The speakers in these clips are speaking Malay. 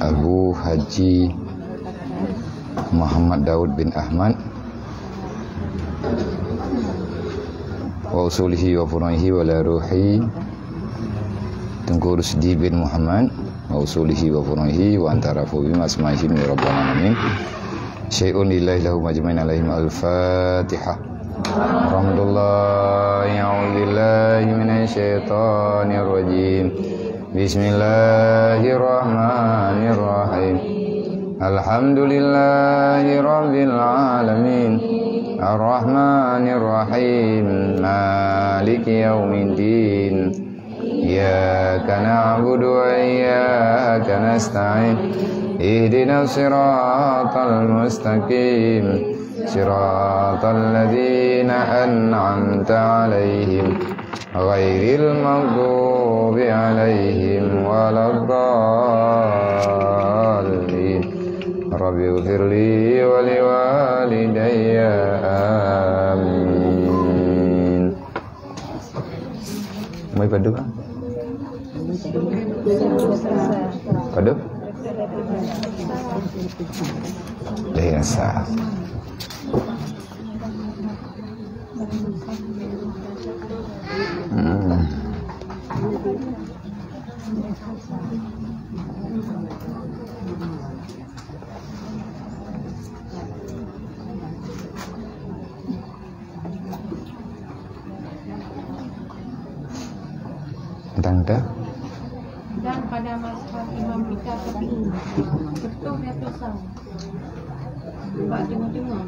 Abu Haji Muhammad Daud bin Ahmad wa usulihi wa furu'ihi wa la ruhi Tengku Rusdi bin Muhammad wa usulihi wa furu'ihi wa antarafu bima asma'ihi min rabbal alamin syai'un lillahi lahu majma'in alaihim al-fatihah warahmatullahi a'udzubillahi minasyaitonir rajim bismillahirrahmanirrahim alhamdulillahi rabbil alamin Ar-Rahmanir-Rahim Maliki Yawmiddin Iyyaka na'budu wa iyyaka nasta'in Ihdinas siratal mustaqim Siratal ladzina an'amta 'alaihim Ghairil maghdubi 'alaihim waladdallin Rabbi ghfirli wa liwalidayya Mau padu? Padu? Dayah sah. Tanda dan pada mazhab Imam kita tertinggi betul dia pisang Pak dengar-dengar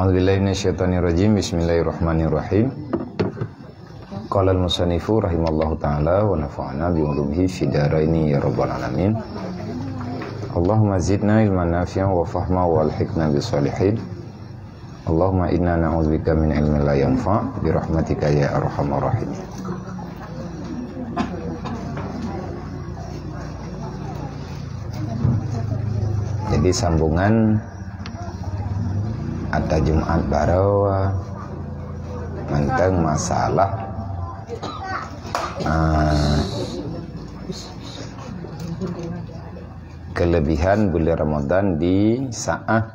A'udzubillahi minasyaitonirrajim Bismillahirrahmanirrahim Qala al-musannifu rahimallahu ta'ala wa nafa'ana bi'ulumihi fidaraini ya rabbal alamin Allahumma zidna ilman nafi'an wa fahma wa alhiqna bisalihin Allahumma inna na'udzubika min ilmin la yanfa' birahmatika ya arhamar rahim Jadi sambungan Atta Jumat Barawa tentang masalah kelebihan bulan Ramadan di saat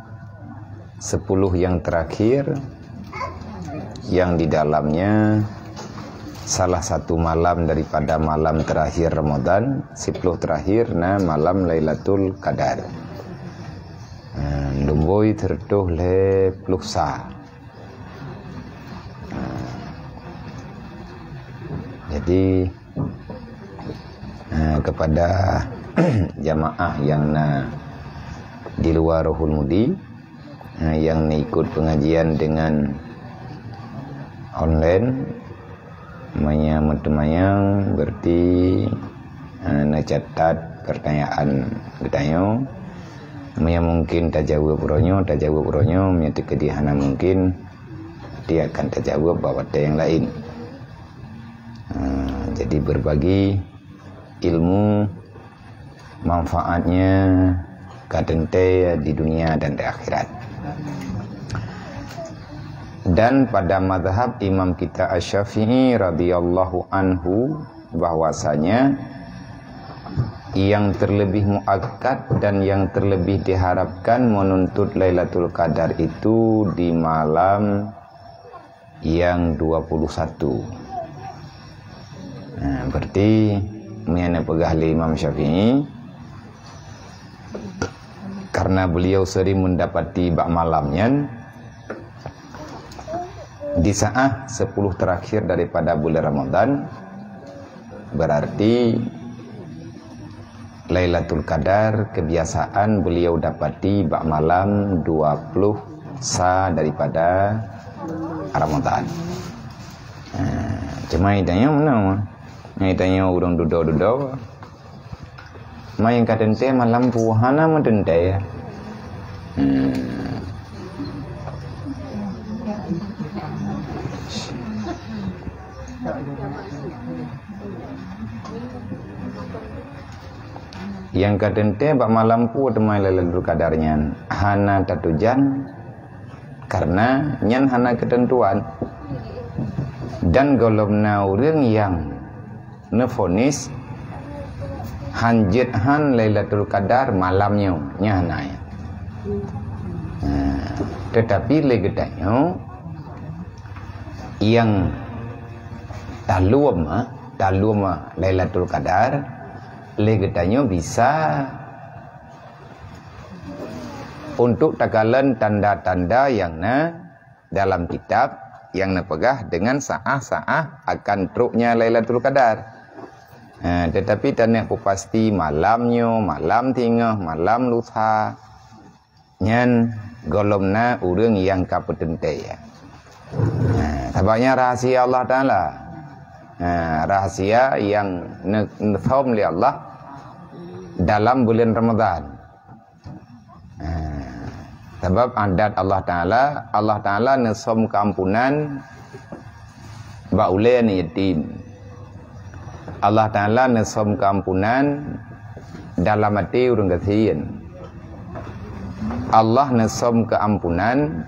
10 yang terakhir yang di dalamnya salah satu malam daripada malam terakhir Ramadan 10 terakhir nah malam Lailatul Qadar Domboi tertuh le pluksa jadi kepada jamaah yang di luar Rauhul Mudi yang ikut pengajian dengan online menyamut-mayang berarti ngecatat pertanyaan bertanya mungkin tak jawab puronyo menyetik kedihana mungkin dia akan tak jawab bahwa ada yang lain jadi berbagi ilmu manfaatnya kadente di dunia dan di akhirat dan pada mazhab imam kita Asy-Syafi'i radhiyallahu anhu bahwasanya yang terlebih muakkad dan yang terlebih diharapkan menuntut Lailatul Qadar itu di malam yang 21 berarti miana pegahli imam Syafi'i karena beliau sering mendapati bak malamnya di saat 10 terakhir daripada bulan Ramadan berarti Lailatul Qadar kebiasaan beliau dapati bak malam 20 sa daripada Ramadan cuma idanya mana idanya urung duduk-duduk main kadente malam puhana mendente ya. Yang kadente bak malamku demai Lailatul Qadarnya. Hana tatujan karena nyan hana ketentuan dan golomna urang yang nefonis hanjit han Lailatul Qadar malamnya nyana ya. Nah, tetapi legedanyo yang taluma Lailatul Qadar legedanyo bisa untuk takalan tanda-tanda yang dalam kitab yang nepegah dengan sa'ah-sa'ah akan truknya Lailatul Qadar. Tetapi tanda aku pasti malamnya, malam tingah, malam lutha nyan golomna urang yang kapetente ya. Sebabnya rahasia Allah Ta'ala. Rahasia yang nefaham oleh Allah dalam bulan Ramadan. Sebab adat Allah Ta'ala nesom kampunan baulen yatim. Allah Ta'ala nesom kampunan dalam hati urang kathian. Allah nesom keampunan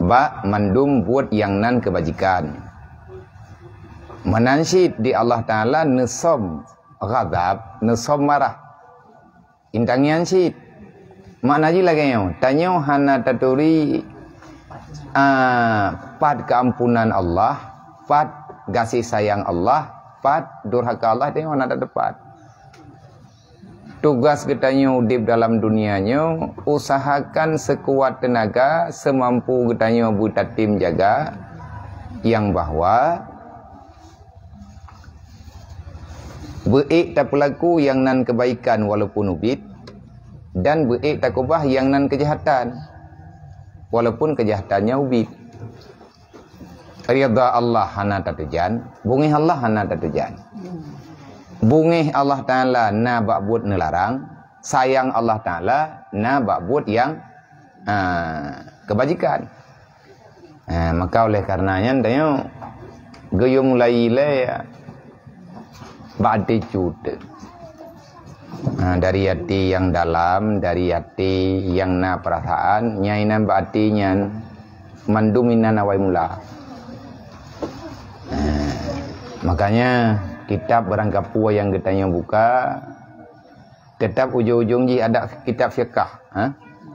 ba mandum buat yang nan kebajikan. Menansyid di Allah Ta'ala nesom ghadab, nesom marah. Intangian syid makna ji lagi yo tanyo hana taturi pad keampunan Allah, pad kasih sayang Allah, pad durhaka Allah tanyo hana tepat. Tugas ketanyo di dalam dunianya usahakan sekuat tenaga semampu ketanyo buta tim jaga yang bahwa baik tak pelaku yang nan kebaikan walaupun ubit dan baik takubah yang nan kejahatan walaupun kejahatannya ubid. Ridha Allah hana tatujan, bungih Allah hana tatujan. Bungih Allah Ta'ala na ba'bud nelarang, sayang Allah Ta'ala na ba'bud yang kebajikan. Maka oleh karenanya tanya gayung laila ba'di cuta. Dari hati yang dalam, dari hati yang na perasaan, nyainan berarti nyan manduminan awai mula. Makanya kitab berangkapua yang getanya buka, kitab ujung-ujung ji ada kitab fiqah.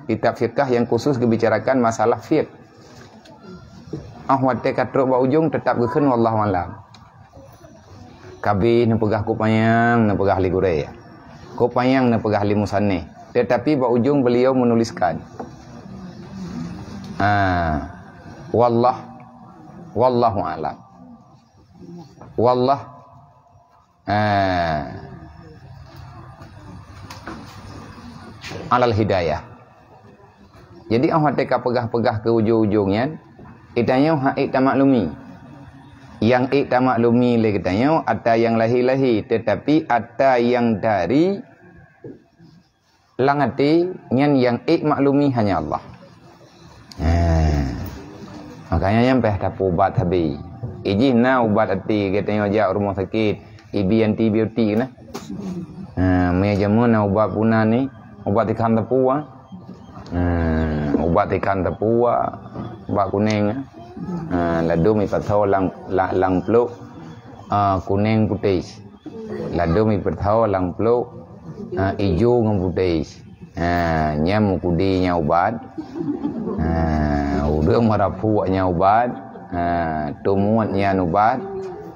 Kitab fiqah yang khusus dibicarakan masalah fiqh. Ahwat teka teruk ba ujung tetap geken wallahu alam. Kabeh nepegah kupayang, nepegah ligure ya. Kopayang na pegah limusane, tetapi ba ujung beliau menuliskan wallahu alam. Alal hidayah. Jadi awak teka pegah-pegah ke ujung-ujungnya itanya hak ik maklumi. Yang ikta maklumi lagi tanya ada yang lahi-lahi, tetapi ada yang dari langati yang ik maklumi hanya Allah. Makanya yang peh tak ubat habis. Ijih na ubat hati katanya aja rumah sakit, ibi antibiotik lah. Maya jamu na ubat puna ni, ubat ikan tepua, ubat kuning. Ladu mi perthau lang peluk kuning putih. Ladu mi perthau lang peluk hijau dengan putih. Nyam kudi nya ubat. Udang merapu nya ubat. Tumut nya ubat.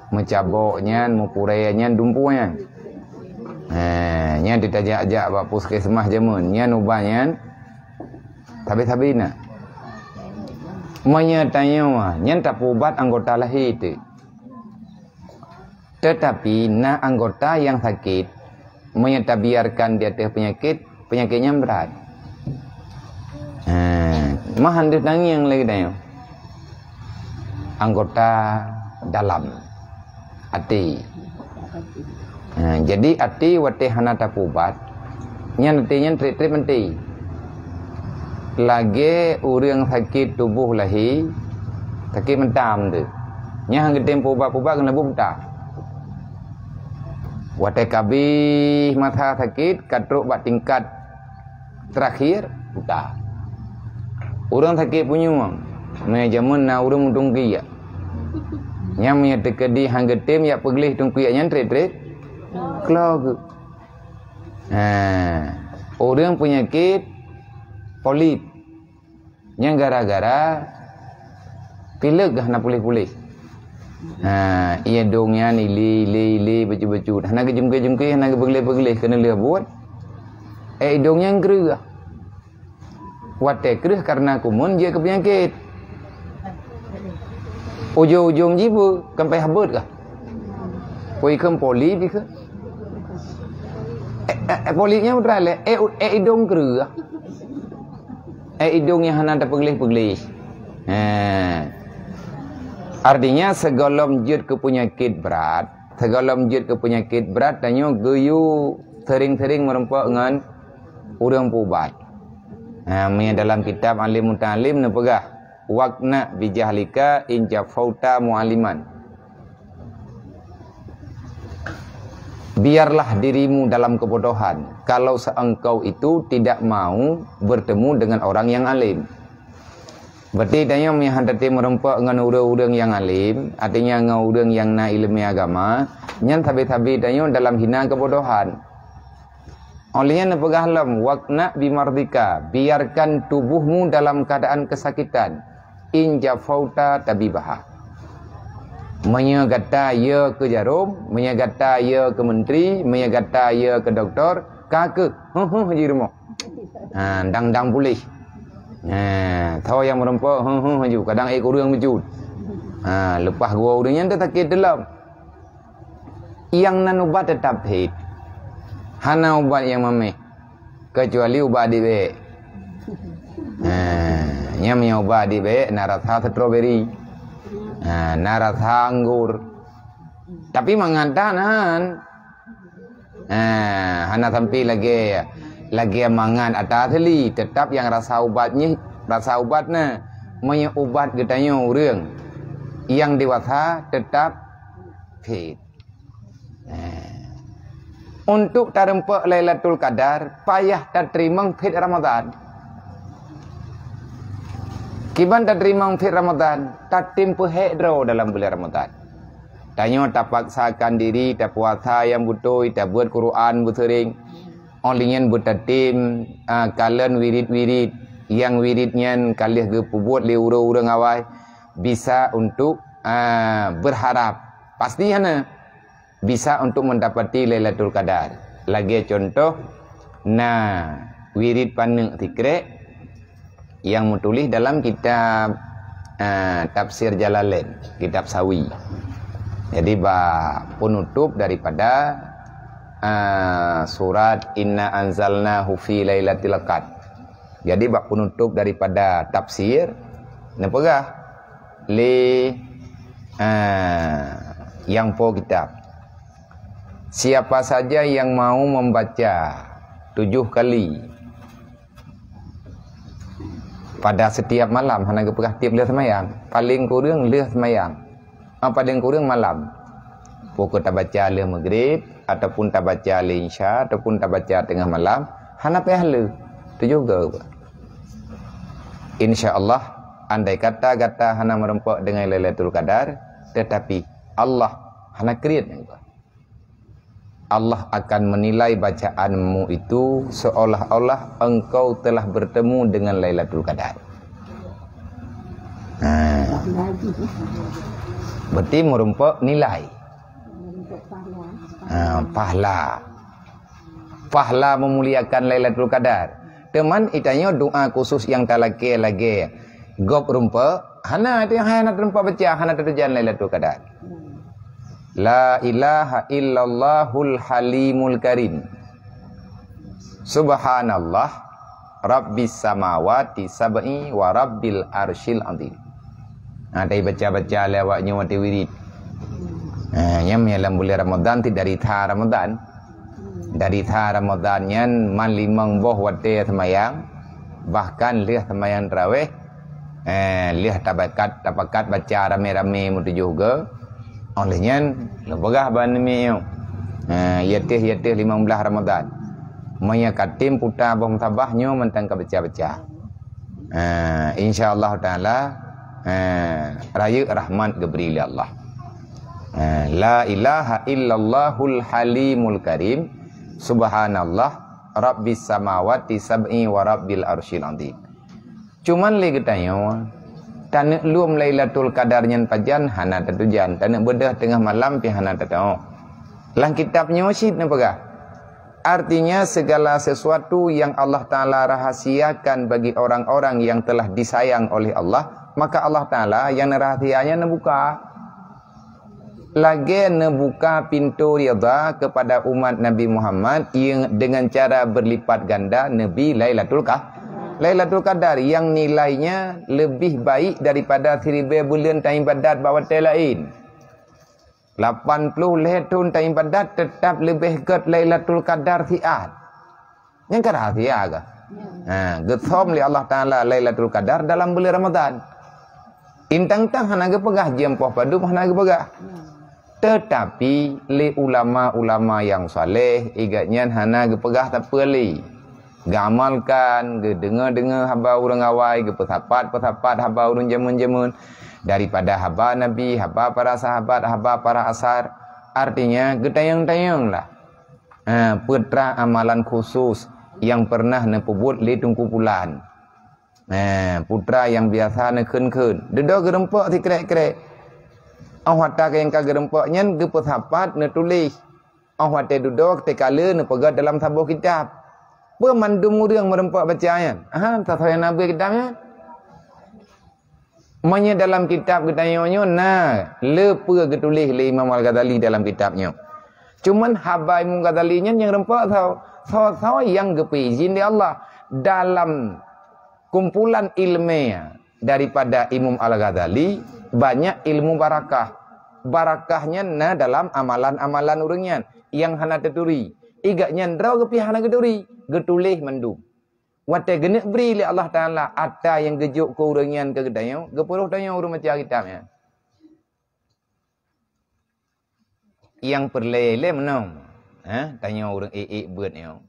Mencabok nya, mupurai nya, dumpu nya. Nya ditajak-jak bak puskesmah jamun. Nya ubat nya. Tapi nak. Menyatakan yang tak ubat anggota lahir itu, tetapi na anggota yang sakit menyatakan biarkan dia penyakitnya berat. Mahan ditangi yang lagi tanya anggota dalam hati. Jadi hati watih hana tak ubat yang nantinya treatment hati. Lagi orang sakit tubuh lahir sakit mentam tu nya hang tempo ubat-ubat kena buta watai kabih mata sakit katruk bat tingkat terakhir buta orang thake punyuang me jamunna urang tungkiya nyam ya tekedi hanggetem ya peglih tungkiya nyan tret-tret keluar. Orang penyakit polip yang gara-gara pilek hana pulih-pulih. Ia dongnya nili becu-becu. Hana kejemke-jemke, hana kebegleh-begleh kena dia buat. Dongnya ngkerah. Watek kerah karena kumun dia ke penyakit. Ujung-ujung jibu sampai habut kah? Poi kem polip ke? Polipnya udah le. Idong kerah. Idongnya hana tak pegleh-pegleh. Artinya segolom jut ke penyakit berat, tanya guyu sering-sering merempok dengan urang pubat. Maya dalam kitab Alim Muta'alim ne pegah waqna bi jahlika in jafauta mu'aliman. Biarlah dirimu dalam kebodohan kalau seengkau itu tidak mau bertemu dengan orang yang alim. Berarti tanya mihantati merempak dengan orang-orang yang alim, artinya dengan orang yang na ilmu agama, nyan tabi-tabi tanya dalam hina kebodohan. Olehnya nepegahlam waqna bimardika, biarkan tubuhmu dalam keadaan kesakitan. Inja fauta tabibah. Menyegata ya ke jarum, menyegata ya ke menteri, menyegata ya ke doktor, kake, haji rumah. Dang-dang pulih. Tahu yang merempok haju kadang kurang wujud. Lepas gua udahnya tetakit dalam. Yang nan ubat tetap hit. Hana ubat yang mameh. Kecuali ubat di baik. Yang punya ubat di baik narasa strawberry. Narasa anggur. Tapi mengatakan hana sampai lagi lagi mangan atas li tetap yang rasa ubatnya menyobat getanya orang yang dewasa tetap fit. Untuk tarempek Lailatul Qadar payah terima fit Ramadan. Kiban terima fit Ramadan tatimpe hedro dalam bulan Ramadan. Tanya tak paksakan diri tak puasa yang butuh tak buat Quran bersering. Olingan bertatim kalan wirid-wirid yang wiridnya kalih gepubut le urang-urang awai bisa untuk berharap pasti hana bisa untuk mendapati Lailatul Qadar. Lagi contoh wirid paneng tikrek yang mutulis dalam kitab tafsir Jalalain, kitab Sawi. Jadi penutup daripada surat inna anzalnahu fi lailatul qadar. Jadi bab penutup daripada tafsir nepegah le yang po kitab. Siapa saja yang mau membaca 7 kali pada setiap malam hana gepegah tiap leh semayang, paling kurang leh semayang. Paling kurang malam. Pokok tak baca leh maghrib ataupun tak baca insya ataupun tak baca tengah malam hana pahala itu juga insyaallah. Andai kata-kata hana merempok dengan Lailatul Qadar tetapi Allah hana create Allah akan menilai bacaanmu itu seolah-olah engkau telah bertemu dengan Lailatul Qadar. Berarti merempok nilai pahala memuliakan Lailatul Qadar. Teman itanya doa khusus yang talake lagi gop rumpa hana dia hana terumpa baca hana terjan Lailatul Qadar. La ilaha illallahul halimul karim. Subhanallah rabbis samawati sab'i wa rabbil arsyil azim. Ada baca-baca lewatnya wati wirid. Yang dalam bulan Ramadan ti dari tha Ramadan yang man limang boh wate semayang bahkan leh semayang tarawih leh tabakat baca rame-rame mutu juga olehnya lebegah banmi yatih 15 Ramadan maya katim puta boh mutabahnya mentang baca-baca InsyaAllah ta'ala raya rahmat Gabriel Allah. La ilaha illallahul halimul karim, subhanallah rabbis samawati sab'i wa rabbil arsyil azim. Cuman lagi tanya tanak luam Lailatul Qadar nyan pajan hana tatujan, tanak bedah tengah malam pi hana tatau. Lang kitabnya wasit napakah? Artinya segala sesuatu yang Allah Ta'ala rahasiakan bagi orang-orang yang telah disayang oleh Allah, maka Allah Ta'ala yang rahasianya nebuka. Lagi nebuka pintu ridha kepada umat Nabi Muhammad yang dengan cara berlipat ganda Nabi Lailatul Qadar yang nilainya lebih baik daripada 1000 bulan taim badat bawah lain. 80 letun taim badat tetap lebih ged Lailatul Qadar siat. Yang kerah sia ke? Ha, gethom li Allah Taala Lailatul Qadar dalam bulan Ramadan. Intang-tang hana ge pegah jempoh padu hana ge pegah. Tetapi li ulama-ulama yang saleh igaknya hana ge pegah tak peli. Gamalkan, dengar-dengar haba orang awai, pesapat-pesapat haba orang jamun-jamun daripada haba Nabi, haba para sahabat, haba para asar. Artinya, getayang-tayang lah putra amalan khusus yang pernah nepebut li tungkupulan. Putra yang biasa neken-ken. Dedok gerempok si kerek-kerek. Awata yang kagerempoknya, gepesapat netulis. Awata duduk, tekala nepegat dalam sabuh kitab. Pemandung orang merempak bacaan. Aha, tak saya nak buat kitabnya. Manya dalam kitab ketanyanya, nah, lepa ketulis oleh Imam Al-Ghazali dalam kitabnya. Cuman habai Imam Ghazalinya yang rempak tau. Sawa-sawa yang kepeizin di Allah. Dalam kumpulan ilmiah daripada Imam Al-Ghazali, banyak ilmu barakah. Barakahnya nah dalam amalan-amalan orangnya yang hana teturi. Igaknya ndraw ke pihana keturi. Getulih mendung. Wate genek beri oleh Allah Ta'ala. Atta yang gejuk ke urangian ke gedayang. Gepuruh tanya orang macam kitabnya. Yang perlele menang. Tanya orang ee buatnya.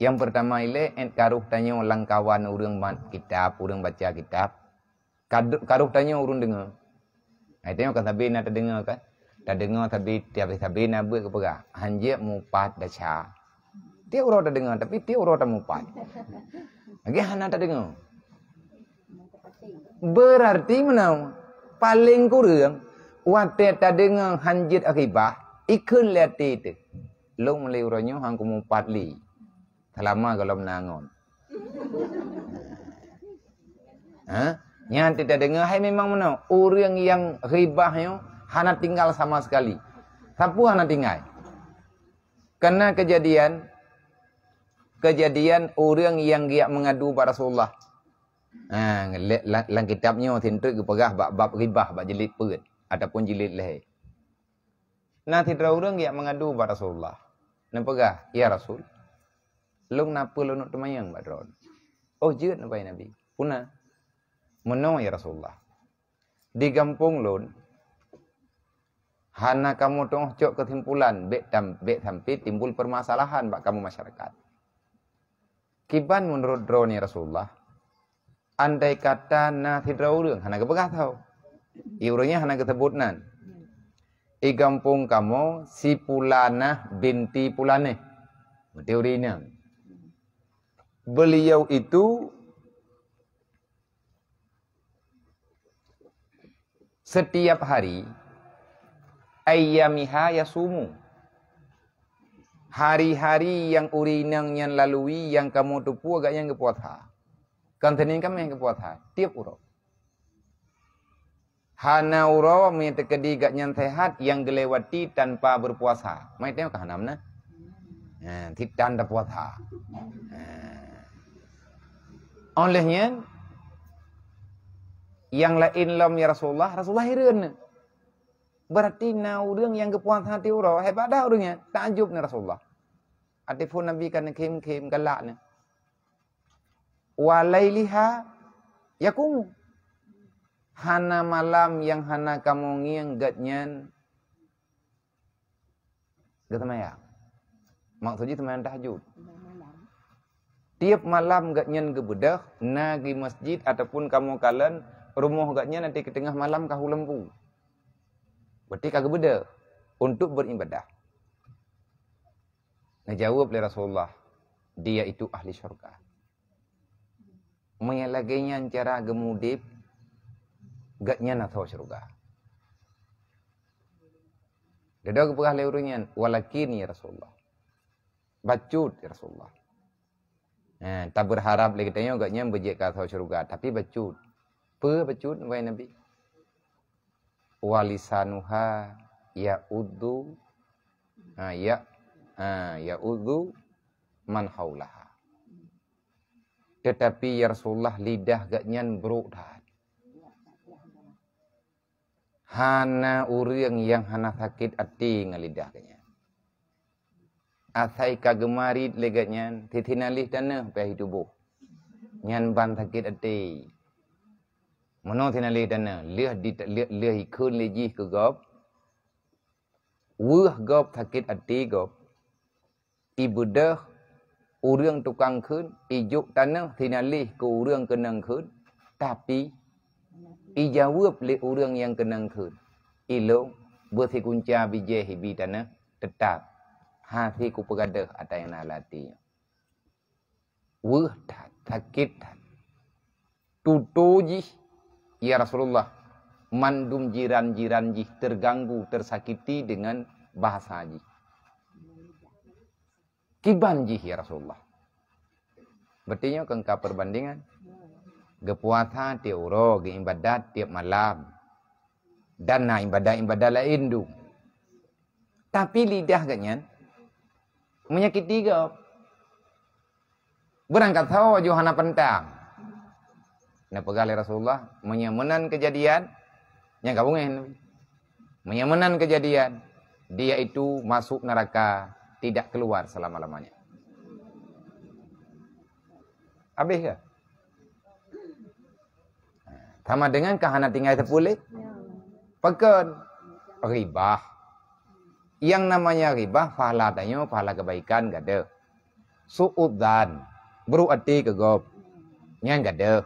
Yang pertama ile. Karuh tanya orang kawan orang kitab. Orang baca kitab. Karuh tanya orang dengar. Tanya kan sabit nak terdengar kan. Tak dengar tapi tiap-tiap nak buat ke perang. Hanya mupat dah syah. Tiap orang tak dengar tapi tiap orang tak mupat. Lagi hana tak dengar. Berarti mana? Paling kurang. Wadah tak dengar hanjit akibah. Ikun lihat itu. Lo mulai urangnya hangku mupat li. Selama kalau menangon. Yang tidak dengar. Hai memang mana? Orang yang ribahnya. Hana tinggal sama sekali. Sapu hana tinggal. Karena kejadian orang yang giat mengadu pada Rasulullah. Lang kitabnya sentrik kepegah bab ribah bab jilid perut ataupun jilid leher. Nah tidak orang giat mengadu pada Rasulullah. Nepegah, ya Rasul. Long napa lo nak temayang bab dron. Oh jeut napai Nabi. Puna. Meno ya Rasulullah. Di kampung lon hana kamu tengok cok kesimpulan bek sampai timbul permasalahan bak kamu masyarakat. Kiban menurut drone Rasulullah. Andai kata na sidra urang hana kepegah tau. Iurangnya hana kesebutnan. I kampung kamu si pulana binti pulane. Teorinya. Beliau itu setiap hari ayyamiha yasumu. Hari-hari yang urinang yang lalui yang kamu tupu agak yang kepuasa. Kantenin kami yang kepuasa tiap urau. Hana urau menyekedi agak yang sehat yang dilewati tanpa berpuasa. Mai tengok hana mana? Titan tak puasa. Olehnya yang lain lam ya Rasulullah hireun. Berarti na orang yang kepuasan hati orang. Hebat dah orangnya. Takjub ni Rasulullah. Ati pun Nabi kan kem-kem galak ni. Walailiha yakumu. Hana malam yang hana kamu ngiang gatnyan. Gak temayang. Maksudnya temayang tahajud. tiap malam gak nyen gebedah nagi masjid ataupun kamu kalian rumah gak nyen nanti ke tengah malam kau lempu. Berarti kau gebedah untuk beribadah. Nah jawab oleh Rasulullah, dia itu ahli syurga. Menyalaginya cara gemudip gak nyen atau syurga. Dadah kepegah leurunya walakin ya Rasulullah. Bacut ya Rasulullah. Tak berharap lagi tanya agaknya bejek kata syurga tapi bacut. Pe bacut wahai Nabi. Walisanuha ya'udhu ya'udhu man haulaha. Tetapi ya Rasulullah lidah agaknya beruk dah. Hana urang yang hana sakit hati ngalidah agaknya. Asai kagemarit legatnya titinalih tanah peh tubuh nyan ban sakit ati mono tinalih tanah leh di leh ikun leji ke gop wuh gop sakit ati gop ibudah urang tukang kun ijuk tanah tinalih ke urang kenang kun tapi ijawab le urang yang kenang kun ilo besi kunca bijeh bi tanah tetap hati ku pegadah ada yang nalati wah sakit tutu jih ya Rasulullah mandum jiran-jiran jih terganggu tersakiti dengan bahasa jih kiban jih ya Rasulullah bertinya kengka perbandingan gepuasa tiap uro geibadat tiap malam dan na ibadah-ibadah lain du tapi lidah ganyan menyakiti gak berangkat tahu Johana pentang nah pegali Rasulullah menyemenan kejadian yang gabungin menyemenan kejadian dia itu masuk neraka tidak keluar selama-lamanya habis ya sama dengan kahana tinggal sepulih pekan ribah. Yang namanya riba, pahala tanya, pahala kebaikan, gak ada. Su'udzan, berarti kegop. Nyan gak ada.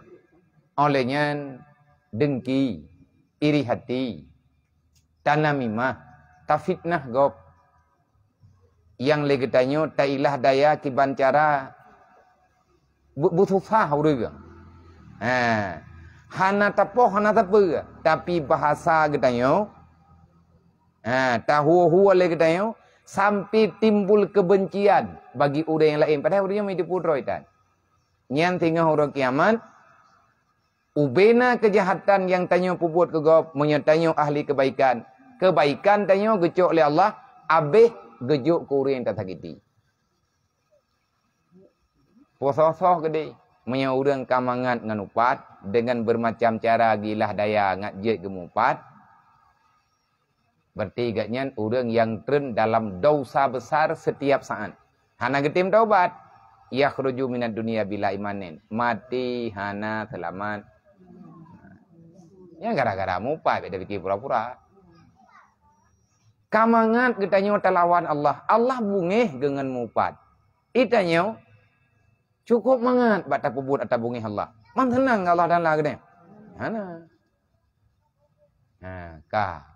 Olehnya, dengki, iri hati, tanamimah, tafitnah gop. Yang lagi tanya, ta'ilah daya kiban cara, bususah orang. Hana tapoh, hana tapoh. Tapi bahasa tanya, tahu-huwa lagi tanya sampai timbul kebencian bagi orang yang lain padahal orangnya mesti putroi tan nyan tinggal orang kiamat ubena kejahatan yang tanya puput ke gop menyatanyo ahli kebaikan kebaikan tanya gecok oleh Allah abeh gejok ke orang yang tak sakiti posoh-soh gede menya orang kamangat ngan upat dengan bermacam cara gilah daya ngajik gemupat berarti gaknya orang yang tren dalam dosa besar setiap saat. Hana getim taubat. Yakhruju minad dunia bila imanin. Mati hana selamat. Ya gara-gara mupai beda pikir pura-pura. Kamangat getanyo talawan Allah. Allah bungeh dengan mupat. Itanyo cukup mangat bata pubut atau bungeh Allah. Man senang Allah dan lah gede. Hana. Nah, ka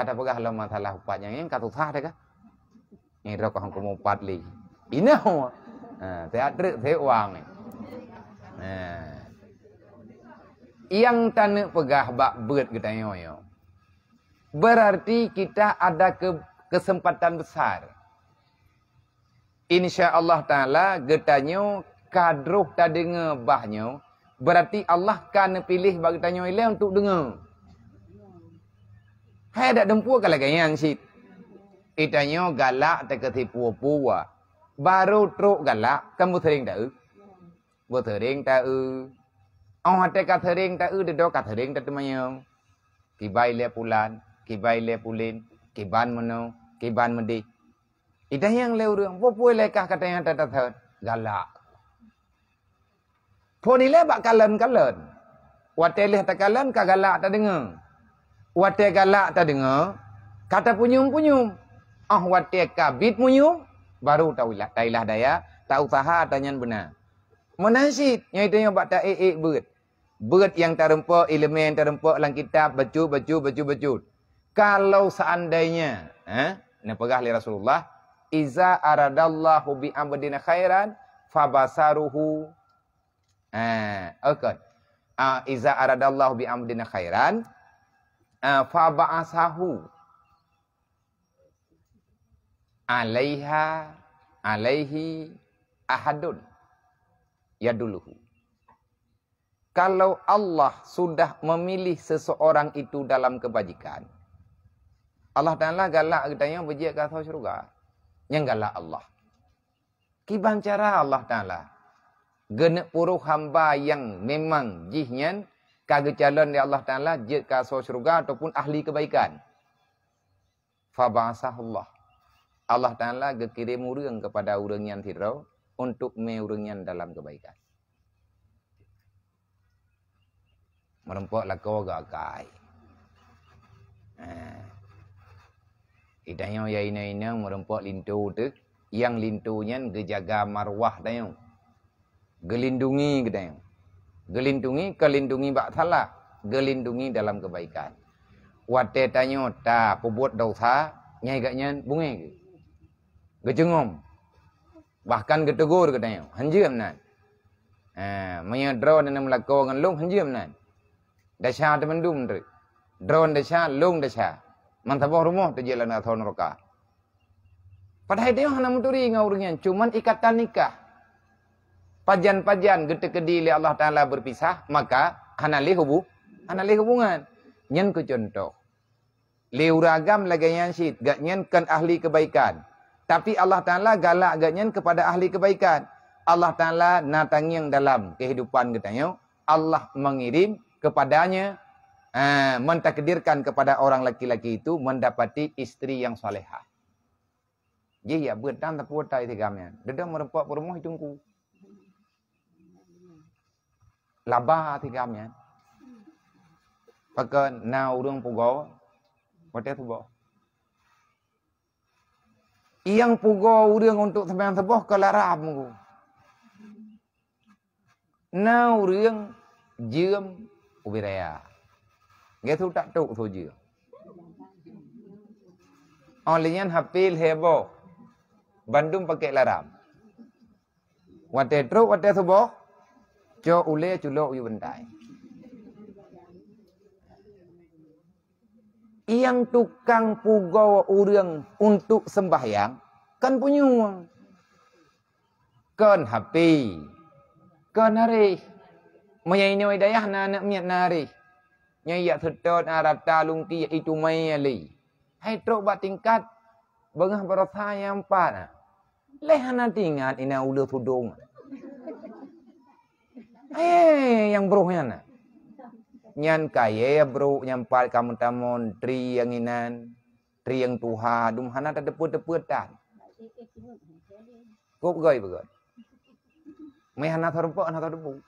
ada pegah lah masalah upatnya yang kata sah deh kah ini rok orang kemupat li ini apa saya ada saya uang ni yang tanah pegah bak berat kita nyoyo berarti kita ada kesempatan besar insyaallah taala getanyo kadruh tak dengar bahnyo berarti Allah kan pilih bagi tanyo ile untuk dengar. Hai dak dempu kala gayang sit. Itanyo galak teketipu-pua. Baru truk galak kamu sering tak eu. Bo sering tak eu. Ong hate ka sering tak eu dedo ka sering tak temanyo. Kibai le pulan, kibai le pulin, kiban meno, kiban medi. Idah yang le urang, bo pue le kah katanya tak tahu galak. Poni le bak kalen-kalen. Wateleh tak kalen ka galak tak dengar. Wate galak tak dengar kata punyum-punyum wate kabit munyum baru taulah daya tak usaha tanyan benar Munasyid. Yang itu yang bakta berat. Berat yang terempak, elemen yang terempak dalam kitab, baca. Kalau seandainya, ini pegah li Rasulullah, iza aradallahu bi amdina khairan fabasaruhu. Okey. Iza aradallahu bi amdina khairan faba'asahu alaihi ahadun yaduluhu. Kalau Allah sudah memilih seseorang itu dalam kebajikan, Allah Ta'ala galak katanya berjaya ke atas syurga. Yang galak Allah. Kibang cara Allah Ta'ala. Genek puruh hamba yang memang jihnya kaga calon di Allah Ta'ala jihad ke atas syurga ataupun ahli kebaikan. Faba'asahullah. Allah Ta'ala gekirim orang kepada orang yang tirau untuk meurangnya dalam kebaikan. Merempoklah kau gakai. Idahnya ya ina merempok lintu tu, yang lintunya gejaga marwah dayung. Gelindungi gedayung. Kelindungi bak salah, gelindungi dalam kebaikan. Wate tanyo ta pubut dosa, nyai gaknya bunge. Gejengom. Bahkan ketegur katanya, hanjam nan. Menyadra dan melakukan long hanjam nan. Dasha temendum tu. Drone dasha, long dasha. Mantabah rumah tu jalan athon roka. Padahal dia hana muturi ngauringan cuman ikatan nikah. Pajan-pajan getekedi li Allah Taala berpisah, maka hana le hubungan. Nyen ke contoh. Le uragam lagayan syid, gak nyen kan ahli kebaikan. Tapi Allah Ta'ala galak agaknya kepada ahli kebaikan. Allah Ta'ala natangi yang dalam kehidupan katanya. Allah mengirim kepadanya. Mentakdirkan kepada orang laki-laki itu mendapati istri yang solehah. Jadi ya berdang tak puatai tigamnya. Dedang merempak perumah jungku. Labah tigamnya. Pakai na urung pugau. Pakai tubau. Yang pugau orang untuk sembahyang subuh ke larap mengku. Nah orang jam ubiraya. Gitu tak tuk saja. Olian hapil heboh. Bandung pakai larap. Wate truk wate subuh. Cok ule culok yu bentai. Yang tukang pugau orang untuk sembahyang kan punya uang. Kan HP. Kan hari. Menyaini wadayah anak-anak miat nari. Nyayak setot arata lungki itu mayali. Hai truk buat tingkat. Bengah berasa yang empat. Lehana tingat ina ula sudung. Hai yang beruhnya nak. Nyan kaya bro nyampal kamu tamon tri yang inan tri yang tuha dum hana tak deput-deputan kok goi mai hana terpok hana terbu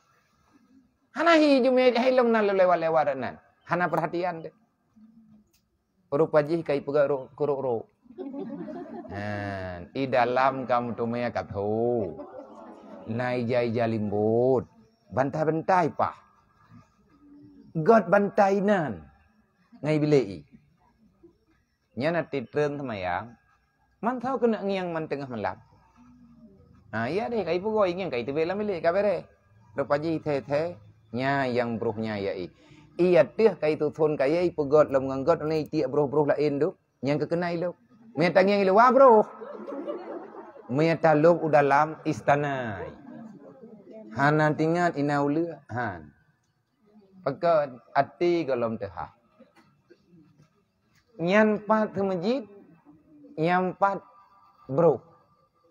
hana hi jume helong nan lewat-lewat nan hana perhatian deh uruk pajih kai pegai kuruk-kuruk i dalam kamu tumaya kathu nai jai jalimbut bantai-bantai pah God bantai nan ngai bilei nya nak titren semayang man tau kena ngiang man tengah malam ya deh kai pugoi ngiang kai tebel milik ka bere ro paji the nya yang bruhnya yai ia teh kai tu thon kai ai pegot lam nganggot ni tiak bruh-bruh lain tu yang kekenai lu me tangiang lu wa bro me ta lu dalam istana hana tingat inaulu han pakai hati golom tehah. Nyampat masjid, nyampat bro.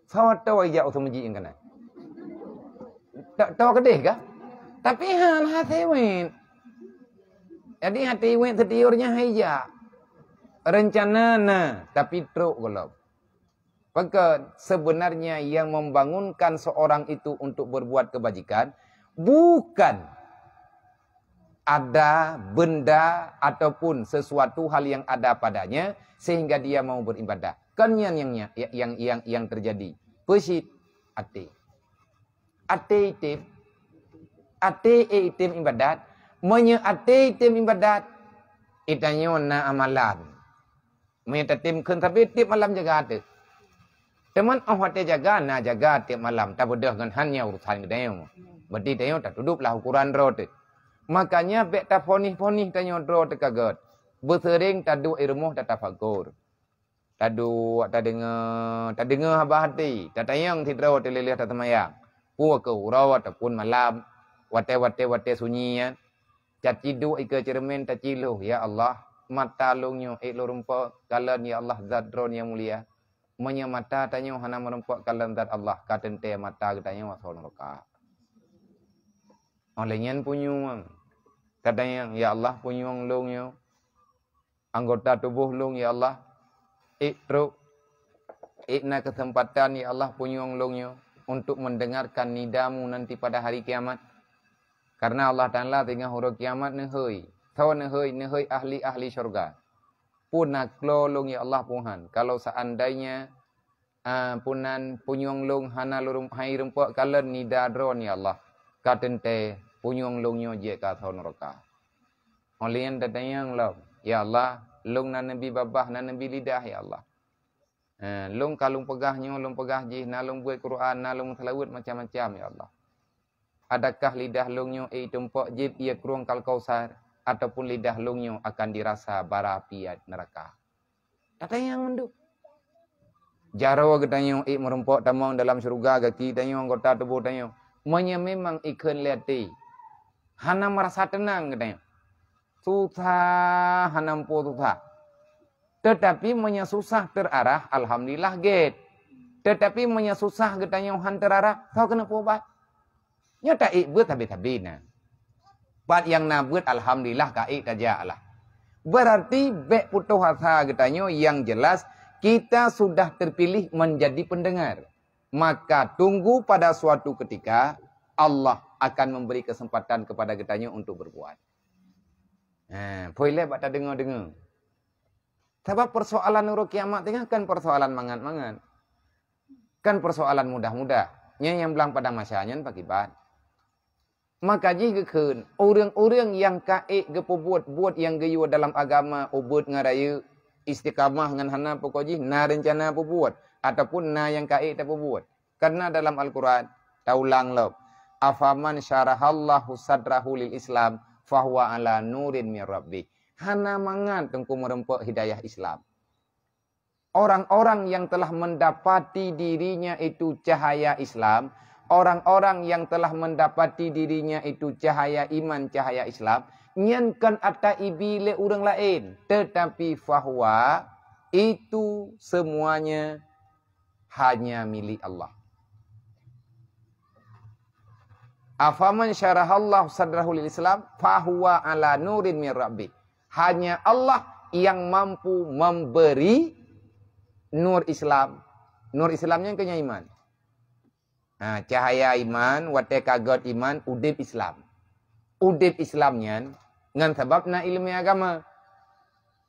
Sawat tahu aja usul masjid yang kena. Tak tahu kedeh kah? Tapi han hati win. Jadi hati win setiurnya aja. Rencana na, tapi teruk golom. Pakai sebenarnya yang membangunkan seorang itu untuk berbuat kebajikan bukan ada benda ataupun sesuatu hal yang ada padanya sehingga dia mau beribadah. Kan yang terjadi. Persyid hati. Ate-itim ibadat. Manya ate-itim ibadat. Itanyona amalan. Manya tatim kun tapi tip malam jaga ate. Teman awak te jaga na jaga tip malam. Tak bodoh kan hanya urusan kita. Berarti tayo tak duduklah ukuran rote. Makanya bek tak ponih-ponih tayo rote kaget. Bersering tadu ilmu tak tafakur. Tadu tak dengar apa hati. Tak tayang tidro tak leleh tak temayang. Pua ke urau ataupun malam. Wate-wate-wate sunyi. Caci duit ke cermin tak ciluh. Ya Allah. Mata lungnya iklu rumpuk. Kalan ya Allah zadron yang mulia. Manya mata tanya hana merumpuk kalan zat Allah. Katen te mata katanya wasolah roka. Olehnya punya. Katanya ya Allah punya lungnya. Anggota tubuh lung ya Allah. Ikru. Ikna kesempatan ya Allah punya lungnya. Untuk mendengarkan nidamu nanti pada hari kiamat. Karena Allah Ta'ala tengah huruf kiamat nehoi. Tahu nehoi ahli-ahli syurga. Puna kelolong ya Allah Tuhan. Kalau seandainya punan punyong long hana lurum hai rumpuk kalan nidadron ya Allah. Katente punyong longnya jika tahu neraka. Olian datang lom. Ya Allah, long na nabi babah na nabi lidah ya Allah. Long kalung pegahnya, long pegah jih, na long buat Quran, na long selawat macam-macam ya Allah. Adakah lidah longnyo itumpok jib ia kurung kal kausar ataupun lidah longnyo akan dirasa bara api neraka. Katanya yang menduk. Jarawa katanya ik merumpok tamang dalam syurga gaki tanyo anggota tubuh tanyo. Manya memang ikun liati. Hana merasa tenang katanya. Susah hanampo susah. Tetapi menya susah terarah, alhamdulillah get. Tetapi menya susah getanya han terarah, kau kena pubat. Nya tak ik buat tabi-tabi na. Pat yang na buat alhamdulillah ka ik tajalah. Berarti bek putuh hasa getanya yang jelas kita sudah terpilih menjadi pendengar. Maka tunggu pada suatu ketika Allah akan memberi kesempatan kepada getanya untuk berbuat. Boleh tak dengar-dengar. Sebab persoalan nuru kiamat tengah kan persoalan mangat-mangat. Kan persoalan mudah-mudah. Nya yang belang pada masyarakat pagi bat. Maka jika keun orang-orang yang kaik gepubuat-buat yang geyua dalam agama ubud ngaraya istiqamah ngan hana pokojih na rencana pubuat ataupun na yang kaik terpubuat. Karena dalam Al-Quran taulang lab afaman syarahallahu sadrahu lil Islam fahuwa ala nurin min rabbih. Hana mangan tengku merempok hidayah Islam. Orang-orang yang telah mendapati dirinya itu cahaya Islam. Orang-orang yang telah mendapati dirinya itu cahaya iman, cahaya Islam. Nyankan atai bile orang lain. Tetapi fahuwa itu semuanya hanya milik Allah. Afaman syarahallahu sadrahu lil Islam fahuwa ala nurin min rabbih. Hanya Allah yang mampu memberi nur Islam. Nur Islamnya kenya iman. Nah, cahaya iman, wateka God iman, udib Islam. Udib Islamnya dengan sebabnya ilmu agama.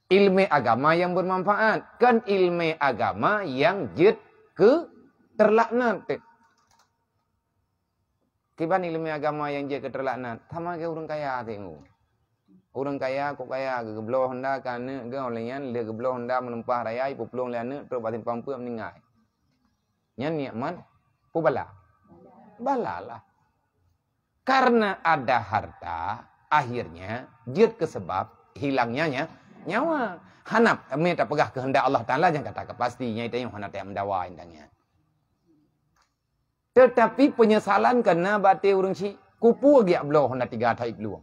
Ilmu agama yang bermanfaat. Kan ilmu agama yang jid ke terlaknat. Kiban ilmu agama yang jid ke terlaknat. Sama ke orang kaya tengok. Orang kaya, kok kaya, gegebloh hendak kerana ke orang lain, dia gegebloh hendak menempah raya, ibu pelung liana, terus batin pampu meninggal. Yang ni aman, pu bala. Balalah. Karena ada harta, akhirnya, jid kesebab, hilangnya nyawa. Hanap, kami tak pegah kehendak Allah Ta'ala, jangan katakan pastinya, itu yang hanap yang mendawa indahnya. Tetapi penyesalan kerana batin orang si, kupu dia bloh hendak tiga taik luang.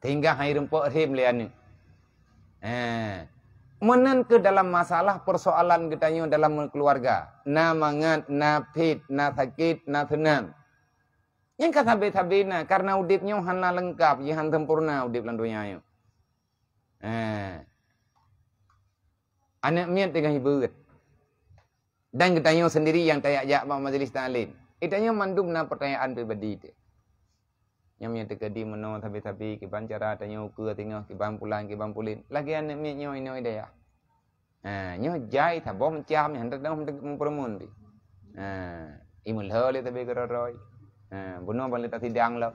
Sehingga hai rempok rim liane. Menen ke dalam masalah persoalan getanya dalam keluarga. Na mangat, na pit, na sakit, na tenang. Yang kata betabena karena udipnya hana lengkap, jihan sempurna udip lantunya ayo. Anak miat dengan hiburan. Dan getanya sendiri yang tayak-jak majlis ta'lim. Itanya mandum na pertanyaan pribadi itu. Yang miat tegadi meno tapi-tapi kiban cara tanya ukur tengah kiban pulang kiban pulin lagi anak miat nyoy nyoy daya. Nyoy jai tak bom macam yang hendak dah mempermun bi. Imul hal itu tapi keroroi. bunuh paling tak sidang lah.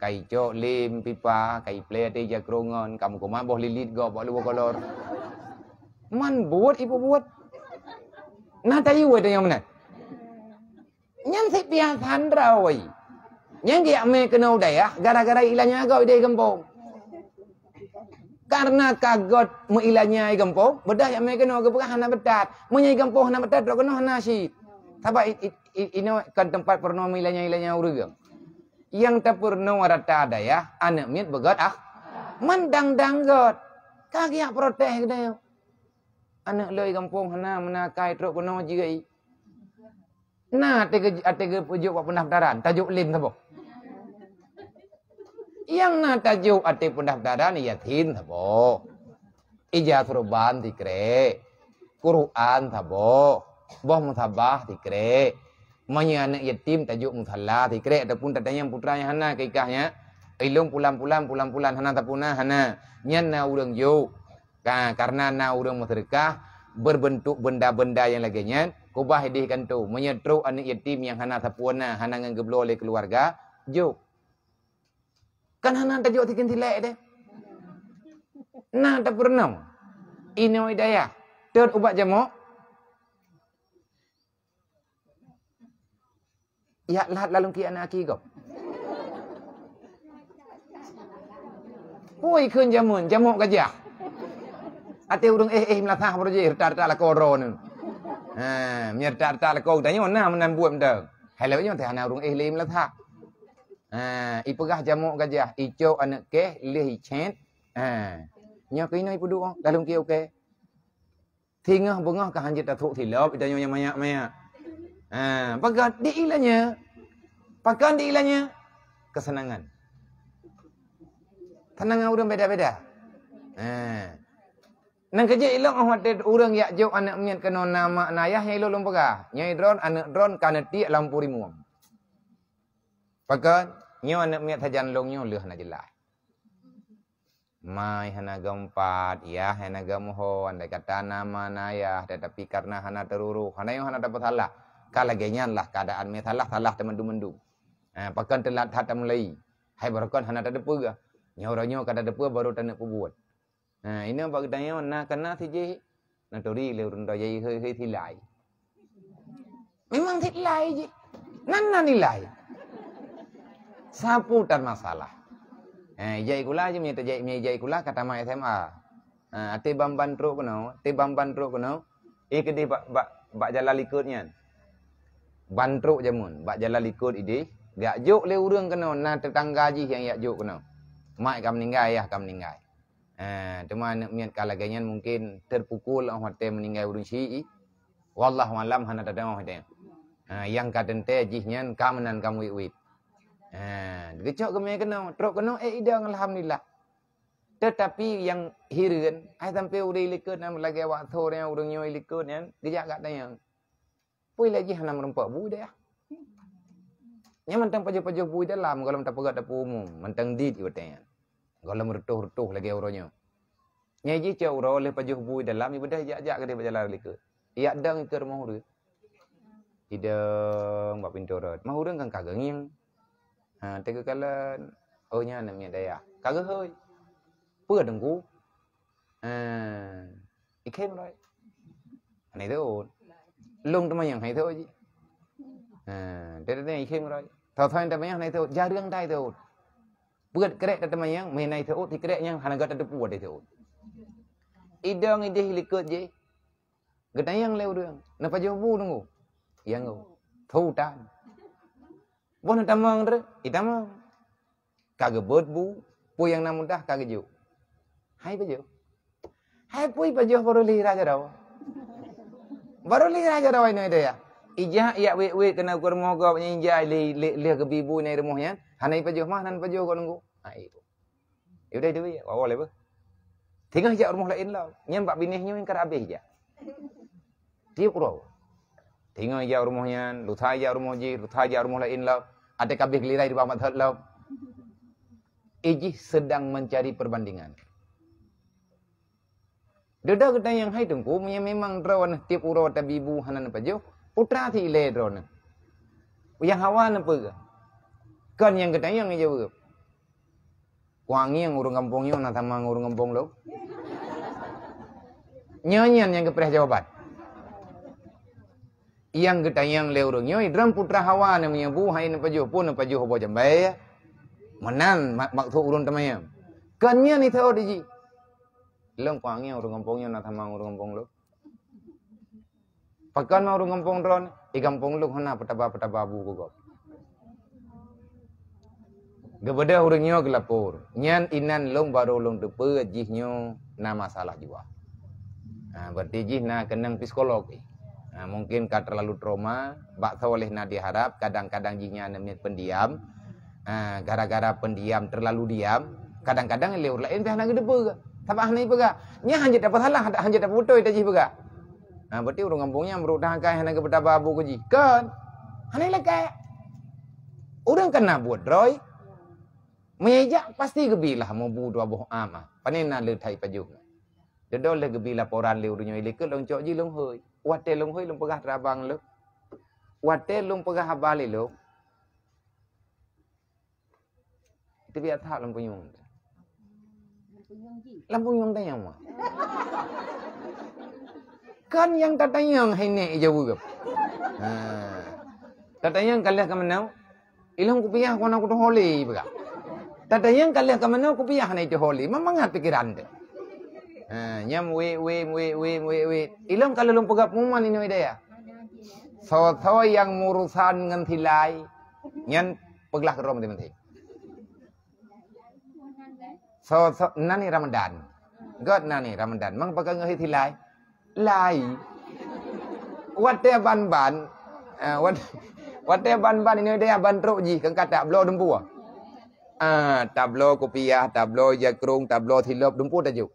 Kai cok lim pipa, kai play ada je kerongan. Kamu kumah boh lilit go, boh lu kolor. Man buat ibu buat. Nah tayu ada yang mana? Yang si piasan rawai. Yang dia ame kenal dayah, gara-gara ilahnya agak dia gempong. Karena kagot mu ilahnya gempong, bedah yang ame kenal gempong hana bedat. Mu nyai gempong hana bedat, dok kenal hana si. Tapi ini kan tempat pernah milanya-ilanya urugam. Yang tak pernah rata ada ya, anak mit begot ah, mendang danggot, kagiak protes dia. Anak loy kampung hana menakai truk pernah jigai. Nah, tega pujuk buat pendaftaran, tajuk lim sabo. Yang na tajuk ate pendaftaran yatin sabo. Ijaz ruban dikre, Quran sabo. Boh musabah dikre, manya anak yatim tajuk musalla dikre, ataupun tatanya putranya hana keikahnya, ilung pulang hana tapuna hana, nyana urang jo, karena na urang masyarakat berbentuk benda-benda yang laginya, kubah hidih kanto, menyetru anak yatim yang hana tapuna hana ngegeblo oleh keluarga jo, kan hana tajuk tikin silek deh, nah tak pernah, ino hidayah, terubat jamok. Ya lahat lalung ki anak aki kau. Poi kun jamun, jamuk gajah. Ate urung melatah berje retar-retar la koron. Ha, meretar-retar la kau tanya mana menan buat benda. Hello nyo teh ana urung leh melatah. Ha, ipegah jamuk gajah, icau anak ke leh chat. Ha, nyo kinoi pudu lalung ki okey. Thingah bengah ka hanjit ta thuk thilop itanyo nya mayak-mayak. Pakat di ilahnya, pakan di ilahnya kesenangan. Tenangan orang beda-beda. Nang kerja ilang awak orang yak jauh anak mian kena nama nayah yang ilang lompaka. Nyai drone anak drone kana ti lampu rimuam. Pakat nyo anak mian tajan long nyo leh na jelah. Mai hana gempat, ya hana gamoho andai kata nama nayah tetapi karena hana teruruk, hana yo hana dapat salah. Kalau genyanlah keadaan salah teman-teman. Pakan telat hati mulai. Hai barakan hana tak depa ke? Nyoranya kada depa baru tak nak buat. Ini bagi tanya nak kena siji. Natori le urun dayai hei silai. Memang silai je. Nan nilai. Sapu tan masalah. Jai kula je mi jai kula kata mai SMA. Ate bamban tro kono, te bamban tro kono. Ikedi bak jalan likutnya. Bantruk jamun, bak jalan likut idih. Gak juk le urang kena na tetangga ji yang yak juk kena. Mak kam meninggal, ayah kam meninggal. Cuma anak miat kalaganyan mungkin terpukul orang hati meninggal urang syi. Wallahu alam hana tadang hati. Yang kadente jihnya kamenan kam wit-wit. Gecok kemai kena, truk kena idang alhamdulillah. Tetapi yang hireun, ai sampai urang likut nam lagi awak thor yang urang nyoi likut kan, gejak kat tayang. Poi lagi hana merempak budak. Nya mentang pajo-pajo budak dalam kalau mentang pegat dapur umum, mentang dit ibatannya. Kalau meretuh-retuh lagi orangnya. Nya ji cau ro le pajo budak dalam ibadah jak-jak ke dia jalan leke. Iak dang ke rumah urang. Idang bab pintu rot. Mah urang kan kageng. Ha tega kala oh nya na mi daya. Kageng hoi. Pua dengku. Ikem roi. Anai tu. Lung temannya hai tu aji. Tetapi ikhim roi. Tetapi temannya hai tu jarang dai tu. Buat kerek temannya menai tu ti kereknya hanaga terdepu ada tu. Idang idih likut je. Gedayang leu deung. Napa jobu tunggu. Yang go. Thutan. Bon tamang re, itamang. Kagebot bu, pu yang namudah kageju. Hai bejo. Hai pui bejo baru lira jarau. Baru lihat aja rawai ni dia. Ijah ia wek-wek kena ukur moga punya ijah leh ke bibu ni remuhnya. Hanai pajuh mah nan pajuh kau nunggu. Hai. Udah dia wek awal apa? Tinggal ijah rumah lain lah. Nyam bak binihnya yang kada habis ijah. Dia kurau. Tinggal ijah rumahnya, lutha ijah rumah ji, lutha ijah rumah lain lah. Ada kabeh gelirai di bawah mathat lah. Ijih sedang mencari perbandingan. Dada kita yang hai tungku, memang drawan tip urau tabibu hanan pajo, putra ti ile drawan. Yang hawa apa? Kan yang ketayang aja berapa? Kuangi yang urung kampungnya, nak sama urung kampung lo. Nyanyian yang keperah jawaban. Yang ketayang leurung nyoi, drum putra hawa namanya buhain apa juh apa jambaya. Menan waktu urun temayam. Kan nyanyi tahu diji. Lo kuangi urung kampungnya, nak sama urung kampung lo. Pakan orang kampung tron, kampung lu hana petaba-petaba abu kok. Gebeda urangnya gelapur. Nyan inan long baru long tepe jihnyo na masalah juga. Nah, berarti jihna kenang psikolog. Nah, mungkin ka terlalu trauma, bak oleh na diharap kadang-kadang jihnya namanya pendiam. Nah, gara-gara pendiam terlalu diam, kadang-kadang leur lain teh nang depe. Tabah nai pega. Nya hanje dapat salah, hanje dapat butoi teh jih pega. Nah, berarti urung kampungnya merutang kai hana kepada babu kuji kan hana lekai urang kena buat roy mejak pasti gebilah mau bu dua boh ama panena le thai paju dedol le gebilah poran le urunyo ile ke long coji long hoi wate long hoi long pegah rabang lo wate long pegah habali lo itu biar tak lampung nyong tanya mah kan yang katanya yang hene jawab. Nah, katanya yang kalah ke mana? Ilang kupiah kau nak tu holi juga. Katanya yang kalah ke mana? Kupiah naik tu holi. Memang hati pikiran tu. Nyam we. Ilang kalau lom pegap muman ini ada ya. Sawa yang murusan dengan tilai, nyan peglah kerom teman-teman. Sawa nani Ramadan, God nani Ramadan. Mang pegang ngaji tilai. Lai wate ban-ban wate ban-ban ini dia ban truk ji kan kata tablo dempu tablo kopiah tablo jakrung tablo tilop dempu tajuk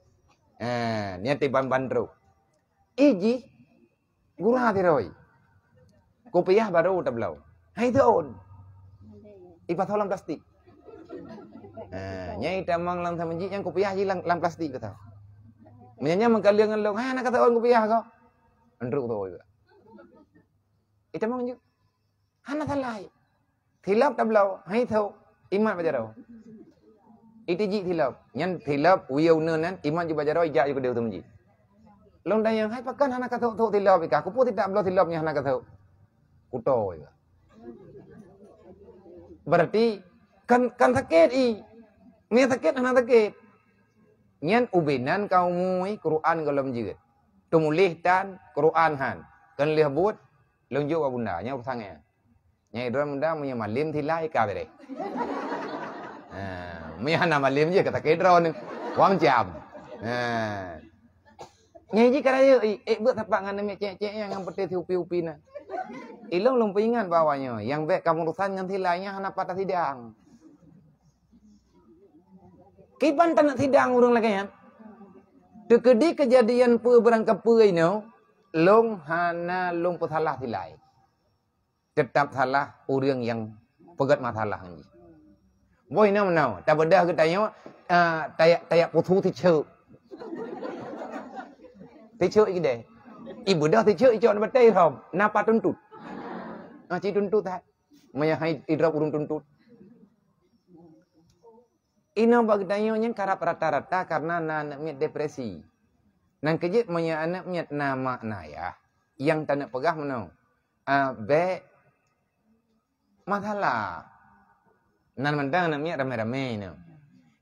niat ban-ban truk iji gula tiroi kopiah baru tablo hai doon ipatholam plastik nyai tamang lang thamanji yang kopiah ji lang plastik kata menyanya mengkaliangan lo, nak kata orang kupiah kau, andruk tu juga. Itu memang juga. Hana salah, tilap tablau, hai tau, iman baca rau. Itu ji tilap, yang tilap, wiyaunun nan, iman juga baca rau, ijak juga dia tu menjadi. Long dah yang hai pakan, hana kata tu tilap, ika, aku pun tidak belu tilapnya hana kata, kuto juga. Berarti kan sakit i, ni sakit hana sakit. Nyan ubinan kaumui Quran golem jiget. Tumulih tan Quran han. Kan lehbut lonjuk abunda nya usange. Nya idram da munya malim thilai ka bere. Munya na malim je kata kedron ni. Wang jam. Nya ji karaya buat tapak ngan me cek-cek yang peti upi-upi na. Ilong lumpingan bawahnya yang baik kamu urusan ngan thilainya hana patah sidang. Kipan tanak sidang urang lekayan. Tekedi kejadian pe berangkap pe ino, long hana long pesalah silai. Tetap salah urang yang pegat masalah ni. Boy na menau, tak bedah ke tayo, tayak putu teacher. Teacher iki deh. Ibu dah teacher ijo na batai rom, napa tuntut. Ngaji tuntut tak. Maya hai idra urung tuntut. Ina bagdayonya karap rata-rata karena anak depresi. Nang kejit punya anak miat nama naya yang tanah pegah menau. Be masalah. Nan mendang anak miat rame-rame no.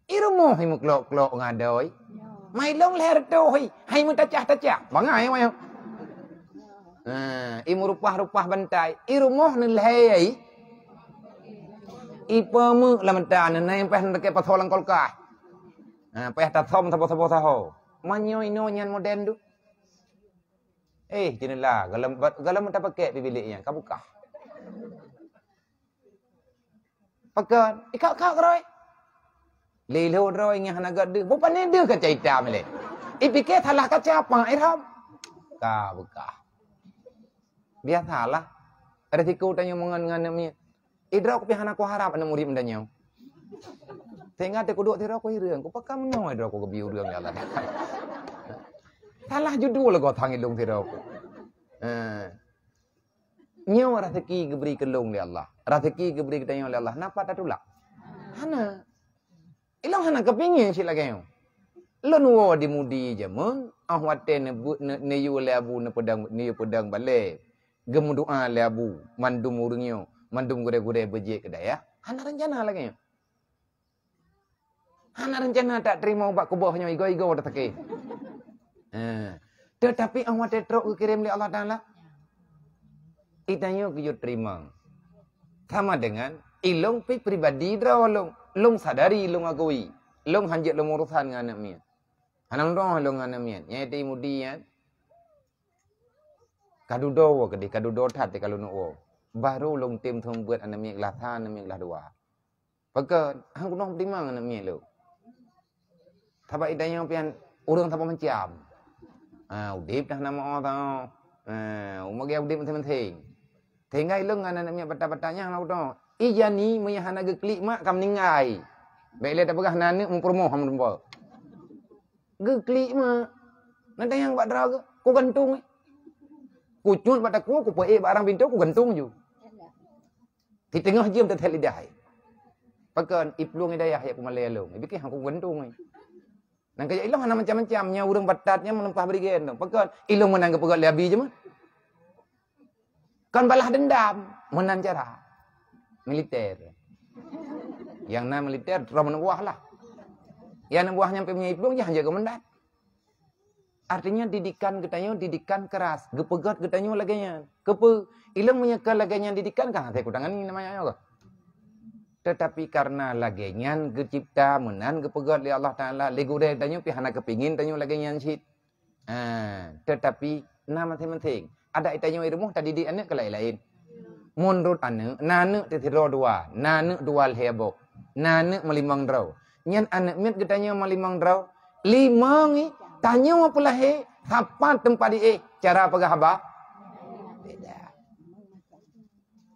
Irumo himu klok-klok ngadoi. Mai long leher tohi, hai mu tacah-tacah. Bangai mayo. Imu rupah-rupah bantai. Irumo ne lehei. Ipa mu lamata nanai peh ndek patholang kolkah peh tathom thapo thaho manyo ino nyan moden du jinilah galam ta pakai bibiliknya ka buka pakan ikak roi lelo roi ngi hanaga de bo pane de ka caita mele ipike thalah ka capa iram ka buka biasalah resiko tanyo mengan-ngan Idra aku pihana aku harap anak murid mendanya. Tengah aku duduk tira aku hirang. Aku pakai menang idra aku kebiu hirang jalan. Salah judul lah kau tanggil dong tira aku. Nyawa rezeki diberi kelung oleh Allah. Rezeki diberi katanya oleh Allah. Napa tak tulak? Hana. Ilang hana kepingin sila kayo. Lonwo dimudi jamun, ahwate ne yu le abu ne pedang bale. Gemudua le abu, mandum urungyo, mandum gure-gure beje ke daya. Hana rencana lah kayo. Hana rencana tak terima bak kubuhnya igo-igo dah tak. Tetapi ahwate teruk kirim oleh Allah Taala. Itanyo kejut terima. Sama dengan ilong pi pribadi drawalong long sadari long agui long hanjat long urusan dengan anak mian anak doang long anak mian nyai ti mudian kadudo wo kedi kadudo tha te kalun wo baru long tim thong buat anak mian lah tha anak mian lah dua peke hang kunong timang anak mian lo thaba idanya pian urang thaba menciam udip dah nama o tao umage udip menthe-menthe Tengah ilung anak namanya patah-patahnya hang auto. Ijani meyahana ge klik mak kam ningai. Baiklah tak berah nanak mumpermoh ham dempa. Ge klik mak. Nan tayang bak draw ke? Ku gantung. Ku cul bak taku ku poe barang pintu ku gantung ju. Di tengah jam tetel lidah. Pakan iplung dayah ya ku malayalung. Bikih hang ku gantung ai. Nang kaya ilung hana macam-macamnya urang batatnya melempah berigen. Pakan ilung menang ke pegat labi je mah. Kan balas dendam menancara militer yang na militer terlalu menuah lah yang menuah nyampe punya ibu jangan jaga mendat artinya didikan getanya didikan keras gepegat getanya laganya kepe ilmu menyeka laganya didikan kan hati kudangan ini namanya apa tetapi karena laganya gecipta menan gepegat oleh Allah Taala legure tanyo pihana kepingin tanyo laganya cit tetapi nama penting ada itanya rumah tadi di anak ke lain-lain. Mundur anak, nanak titiro dua, nanak dua hebo, nanak melimang draw. Nyan anak mit getanya melimang draw, limang tanya apa lah apa tempat di cara pegah haba? Beda.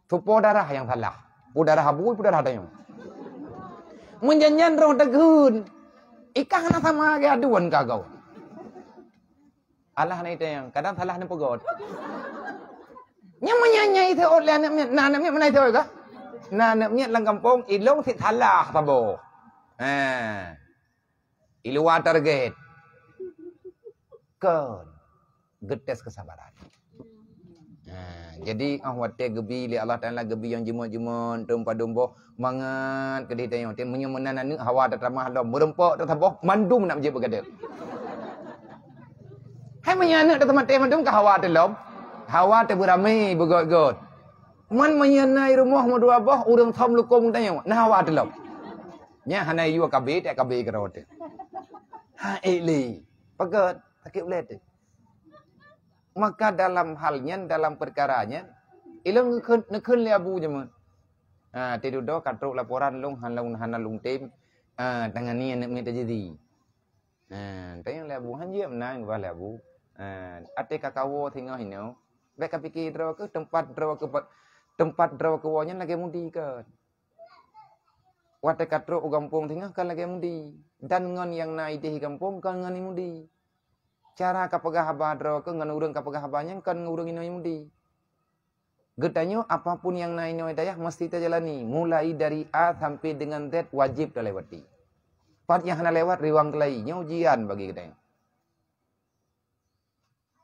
Tupo darah yang salah. Pu darah habu, pu darah tanya. Menjanjian draw tegun. Ikah anak sama lagi aduan kagau. Allah na itayang kadang salah na pagod. Nya manyanya ite oleh anak miat mana ite ka? Na anak miat lang kampung ilong si salah pabo. Iluwa target. Kon getes kesabaran. Jadi ahwate gebi li Allah Taala gebi yang jemon-jemon dompa-dombo mangat kedita yang te menyemenan anak hawa tatramah lo merempok tatabo mandum nak je begadel. Hai menyana dah teman teman dum ke hawa telom. Hawa te beramai begot-got. Man menyana rumah mu dua bah urang thom lukum tanya. Nah hawa telom. Nya hanai yu kabe te kabe kerot. Ha eli. Pegat sakit ulet. Maka dalam halnya dalam perkaranya ilung nekeun le abu jaman. Te dudo katruk laporan lung hanlung hanalung tim tangan ni anak mi terjadi. Tanya le abu hanjia menang wa le abu. Ate kakawo tengah hino baik kapiki draw ke tempat draw ke wanya lagi mudi ke wate katro kampung tengah kan lagi mudi dan ngon yang na ide kampung kan ngan mudi cara kapegah haba draw ke ngan urang kapegah habanya kan ngurung ino mudi getanyo apapun yang na ino dayah mesti kita jalani mulai dari A sampai dengan Z wajib dah lewati part yang hendak lewat riwang kelai nya ujian bagi kita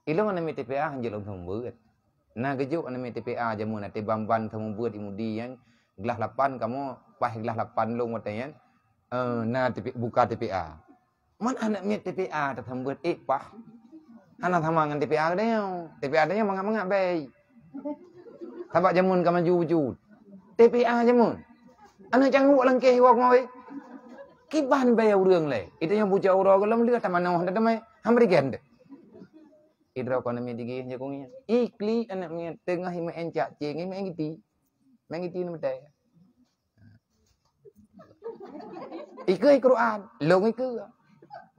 Ilong anami TPA hanje lom thong buat. Na gejuk anami TPA jamun ate bamban thong buat imudi yang gelah 8 kamu pas gelah 8 long watayan. Na buka TPA. Man anak mit TPA ta thong buat pah. Anak sama ngan TPA deo. TPA deo mangak-mangak bai. Sabak jamun ka maju-wujud. TPA jamun. Anak canguk langkeh wa kemoi. Kiban bai urang le. Itu yang buca ura gelam dia tamanoh da mai. Hamri gende. Idra ekonomi digi jagungnya ikli anaknya tengah hima encak cing hima ngiti mangiti ni betai ikoi Quran long ikoi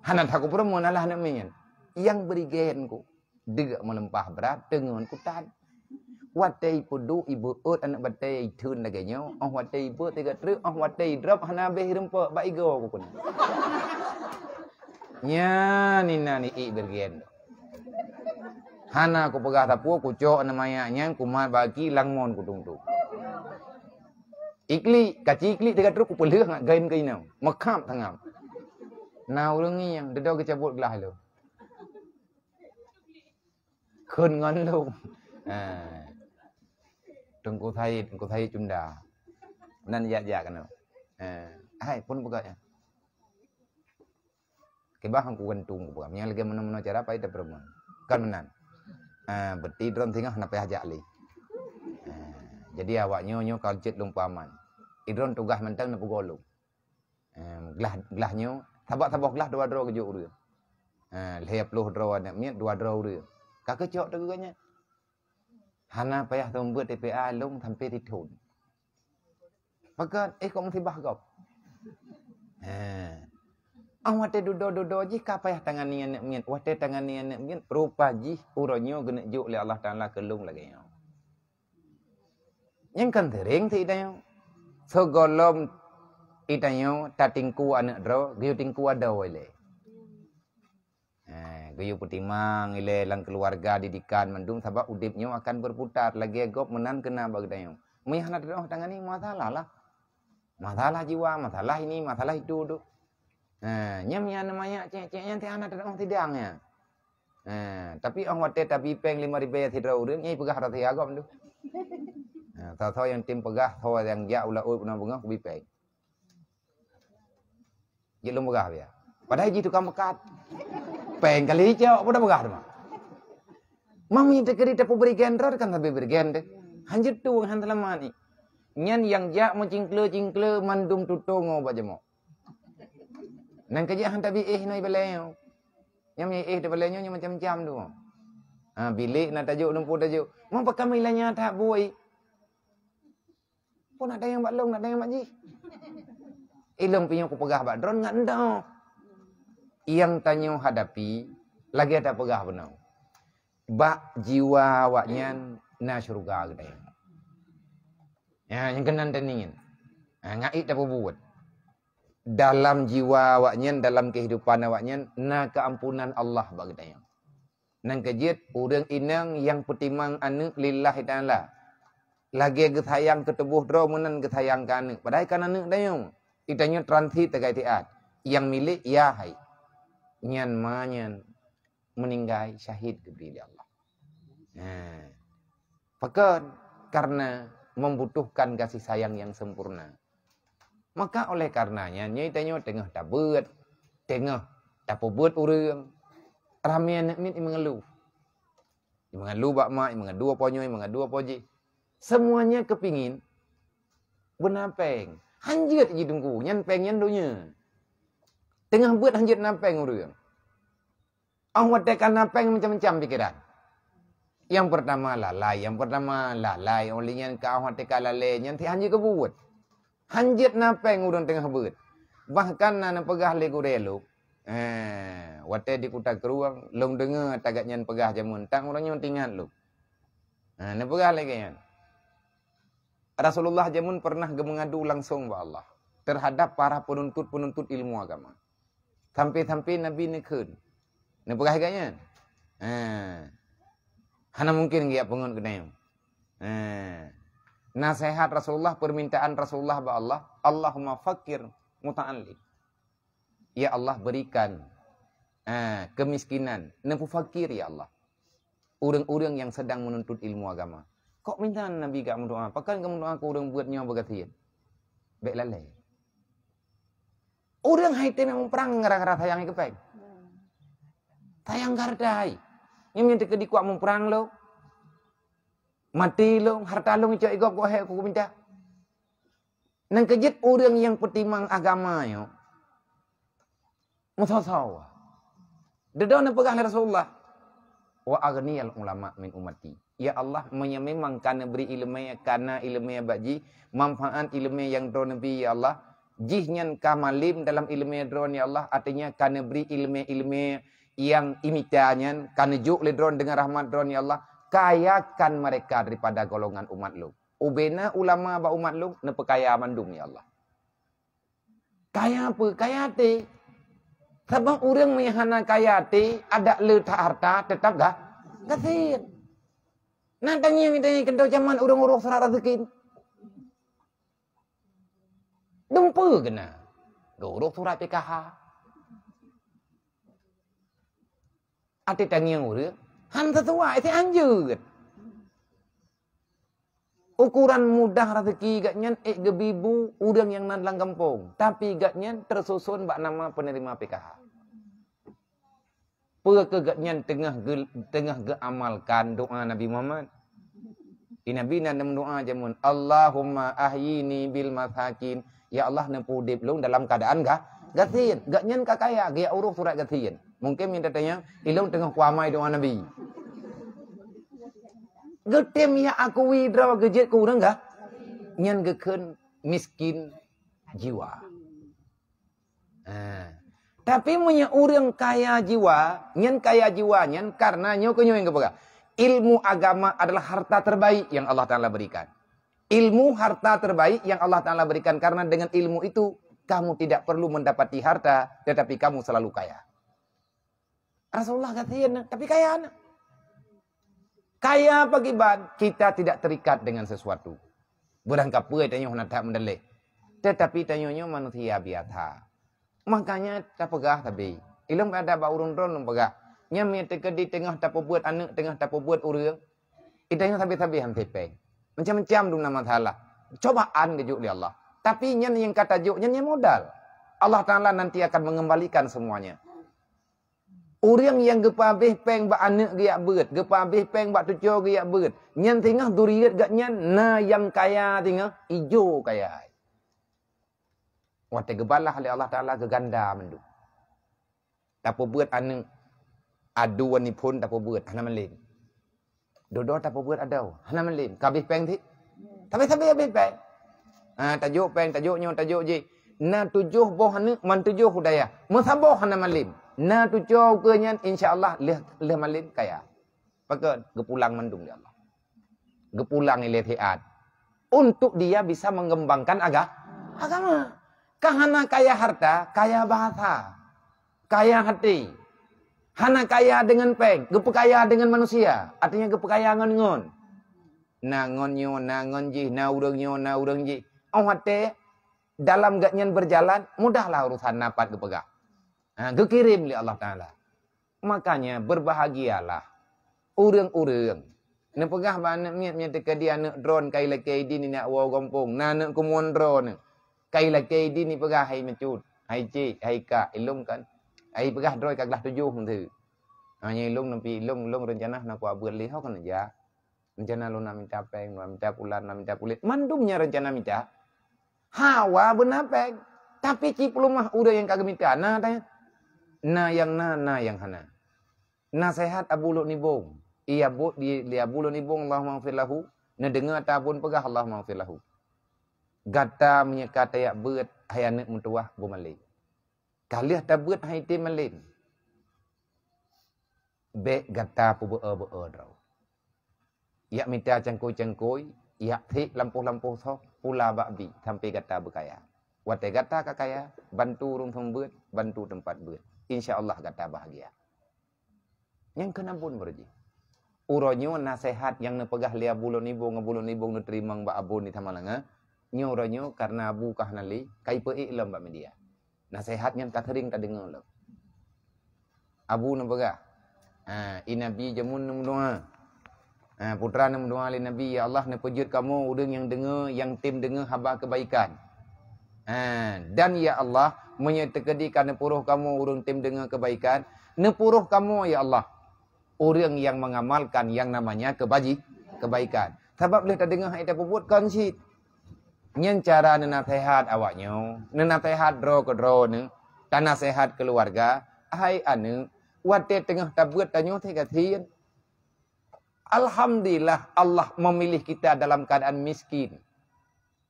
hanan aku perempuan Allah anaknya yang berigen ku degak melempah berat dengan kutan watai pudu ibu ut anak betai tun laganyo oh watai ibu tiga truk oh watai drop hanabe rempa ba igo ku kun nya ninani i bergen Hana ku pegah tapu ku cok namanya nyang kumat bagi langmon ku tungtung. Ikli, kaci ikli dekat teruk kepala ngak gaim kainau. Mekam tangam. Nau lengi yang dedau kecabut gelah lo. Khun ngon lo. Tengku thai cunda. Nan ya kan lo. Hai pun buka ya. Kebahang kuan tunggu buka. Yang lagi menu-menu cara apa itu perempuan. Kan menan. Berti dalam tinggal kenapa hajak li. Jadi awak nyonya kalcet lung paman. Idron tugas mentang nak golong. Gelah nyo, sabak-sabak gelah dua draw kejuk dia. Leher peluh draw nak miat dua draw dia. Kakak cok teganya. Hana payah tumbuh TPA lung sampai ditun. Maka kok musibah kau. Awak te dodo ji ka payah tangan ni nak miat. Wah te tangan ni nak miat rupa ji uronyo kena juk oleh Allah Taala kelung lagi yo. Yang kan tering ti dayo segolom itanyo tatingku anak dro guyu tingku ada wele guyu putimang ile lang keluarga didikan mendung sabab udipnyo akan berputar lagi gop menan kena bagi dayo mihana dro tangan ni masalah lah masalah jiwa masalah ini masalah itu do nyam namanya cek-ceknya ti anak dro tidangnya tapi ong wate tapi peng 5000 ti dro urin nyai pegah rati agop do Tau yang tim pegah, tau yang jauh lah, pernah kubi peg. Jadi lu pegah dia. Padahal jitu kamu kat, peng kali hijau, udah pegah rumah. Mami dekeri tepu beri gendor kan tapi beri gendor. Hanjut tuang hantar mani. Nyan yang jauh mau cingkle mandum tutung ngobat jemo. Nang kerja hantar bi noi belayu. Yang ni de belayu ni macam-macam tu. Bilik nak tajuk lumpuh tajuk. Mau pakai milanya tak buai. Pun ada yang baklong, ada yang makji. Ilong punya ku pegah bak drone nggak endau. Yang tanya hadapi lagi ada pegah benau. Bak jiwa awaknya na syurga gede. Ya, yang kenan teningin. Ngai tak buat. Dalam jiwa awaknya, dalam kehidupan awaknya na keampunan Allah bak gede. Nang kejet urang inang yang petimang anak lillahi ta'ala. Lagi kesayang ketubuh dro menan kesayang kanak. Padahal kanak anak dayung. Itanya transit tegai tiat. Yang milik ya hai. Nyan manyan meninggai syahid kepada Allah. Pekat karena membutuhkan kasih sayang yang sempurna. Maka oleh karenanya nyai tanya tengah tabut, tengah tapubut urang. Ramian nak mit mengeluh. Mengeluh bak mak, mengeduh ponyoi, mengeduh poji. Semuanya kepingin benapeng. Hanjut je dengku, nyan pengen dunia. Tengah buat hanjut napeng urang. Awak tekan napeng macam-macam pikiran. Yang pertama lalai, oleh nyan ka awak tekan lalai, nyan ti hanjut ke buat. Hanjut napeng urang tengah buat. Bahkan nan pegah le gurelo. Wate di kutak ruang, long dengar tagak nyan pegah jamun, tang urang nyon tingat lu. Nah pegah le kan. Rasulullah jamun pernah mengadu langsung kepada Allah terhadap para penuntut ilmu agama. Sampai-sampai Nabi nekun. Ne pegah gaknya. Hana mungkin dia pengon kenai. Nasihat Rasulullah, permintaan Rasulullah kepada Allah, Allahumma fakir muta'allim. Ya Allah berikan kemiskinan, ne fakir ya Allah. Orang-orang yang sedang menuntut ilmu agama. Kok minta Nabi kamu doa? Pakan kamu doa aku orang buatnya berkatian. Baik lalai. Orang haiti nak perang gara-gara sayang kepeng. Sayang gardai. Yang minta di kuat memperang lo. Mati lo, harta lo ngicok igok kok hek aku minta. Nang kejet orang yang petimang agama yo. Musasaw. Dedau nak pegah Rasulullah. Wa aghniyal ulama min ummati. Ya Allah, memang karena beri ilmu, karena ilmu baji, manfaat ilmu yang dro Nabi, ya Allah. Jihnyan kamalim dalam ilmu dro, ya Allah. Artinya, karena beri ilmu yang imitanyan, karena juk le dro dengan rahmat dro, ya Allah. Kayakan mereka daripada golongan umat lu. Ubena ulama ba umat lu, ne pekaya mandum, ya Allah. Kaya apa? Kaya te. Sebab orang mihana kaya te, ada letak harta, tetap dah. Kasih. Nah, tanya-tanya, kena zaman orang-orang surat rezeki. Dempu kena. Gorok surat PKH. Ati tangiang urang, han sesuai si anjeut. Ukuran mudah rezeki gatnya gebibu urang yang nandang kampung, tapi gatnya tersusun bak nama penerima PKH. Perkegatnya tengah geamalkan doa Nabi Muhammad. Nabi nandam doa jamun, Allahumma ahyini bil masakin. Ya Allah nepudip lu dalam keadaan kah? Gasin, gatnya kakaya, gaya uruk surat gasin. Mungkin minta tanya, ilung tengah kuamai doa Nabi. Getim ya aku widra gejet ku urang kah? Nyan geken miskin jiwa. Tapi punya orang kaya jiwa, nyan kaya jiwa, nyan karena nyokonyo yang kebaga. Ilmu agama adalah harta terbaik yang Allah Ta'ala berikan. Ilmu harta terbaik yang Allah Ta'ala berikan. Karena dengan ilmu itu, kamu tidak perlu mendapati harta, tetapi kamu selalu kaya. Rasulullah kata, tapi kaya anak. Kaya pagiban, kita tidak terikat dengan sesuatu. Berangkapui tanya tak mendeleh. Tetapi tanyanya manusia biasa. Makanya tak pegah tapi. Ilum ada bau urun-urun lum pegah. Nyamnya teka di tengah tak buat anak, tengah tak buat urang. Itanya sabi-sabi ham sepeng. Macam-macam dum nama salah. Cobaan dijuk di Allah. Tapi nyan yang kata juk nyan modal. Allah Taala nanti akan mengembalikan semuanya. Urang yang gepabeh peng ba anak giak beut, gepabeh peng ba tuco giak beut. Nyan tengah duriat gak nyan na yang kaya tengah ijo kaya. Wate gebalah oleh Allah Ta'ala geganda mendu. Tapo buat anak. Adu wani pun tapo buat. Hana melin. Dodo tapo buat adau. Hana melin. Kabih peng sih. Tapi habis peng. Tajuk peng. Tajuk nyo. Tajuk je. Na tujuh boh anak. Man tujuh hudaya. Masaboh hana melin. Na tujuh kenyan. InsyaAllah. Leh melin kaya. Maka gepulang mendung ya Allah. Gepulang ilih tiat. Untuk dia bisa mengembangkan agama. Kahana kaya harta, kaya bahasa, kaya hati. Hana kaya dengan peng, gepekaya dengan manusia. Artinya gepekaya ngon-ngon. Na ngonyo, na ngonji, na urengnyo, na urengji. Oh hati, dalam gatnyan berjalan, mudahlah urusan napat gepegah. Gekirim li Allah Ta'ala. Makanya berbahagialah. Ureng-ureng. Nepegah banyak miat-miat teka dia anak drone kai lekai di ni nak waw kampung. Na anak kumon drone. Kai lagi di ni pegah hai mecut, hai cik, hai kak, ilung kan. Hai pegah droi kak lah tujuh menteri. Hanya ilung nampi ilung rencana nak kuat berlih, kau kan aja. Rencana lu nak minta peng, nak minta pulan, nak minta pulit. Mandumnya rencana minta. Hawa benar peng. Tapi cipul mah udah yang kagak minta. Nah tanya, na yang hana. Nasihat abuluk nibong. Iya bu, dia abuluk nibong Allahumma firlahu. Na dengar tabun pegah Allahumma firlahu. Gata menyeka tayak berat hai anak mutuah bumalin. Kalih tak berat hai tim malin. Bek gata puber draw. Yak minta cangkoi-cangkoi, yak tik lampuh-lampuh sok pula bakbi sampai gata berkaya. Watai gata kakaya, bantu rumah berat, bantu tempat berat. Insya-Allah gata bahagia. Yang kena bun berji. Uronyo nasihat yang ne pegah lia bulon ibung ne terima mbak abun ni tamalanga. Nyoronyo karena abu kahnali kai peik lem bak media. Nasihatnya tak sering tak dengar lem. Abu nabagah. Inabi jamun doa. Putra nam doa li Nabi, ya Allah ne pejut kamu udang yang dengar, yang tim dengar habar kebaikan. Dan ya Allah menyetekedi karena puruh kamu udang tim dengar kebaikan, ne puruh kamu ya Allah orang yang mengamalkan yang namanya kebaikan. Sebab leh tak dengar ai tak puputkan sit. Nyen cara nasihat awaknya, nasihat dro ke dro ne, tanah sehat keluarga, hai anu, wate tengah tabuat tanyo tegatian. Alhamdulillah Allah memilih kita dalam keadaan miskin.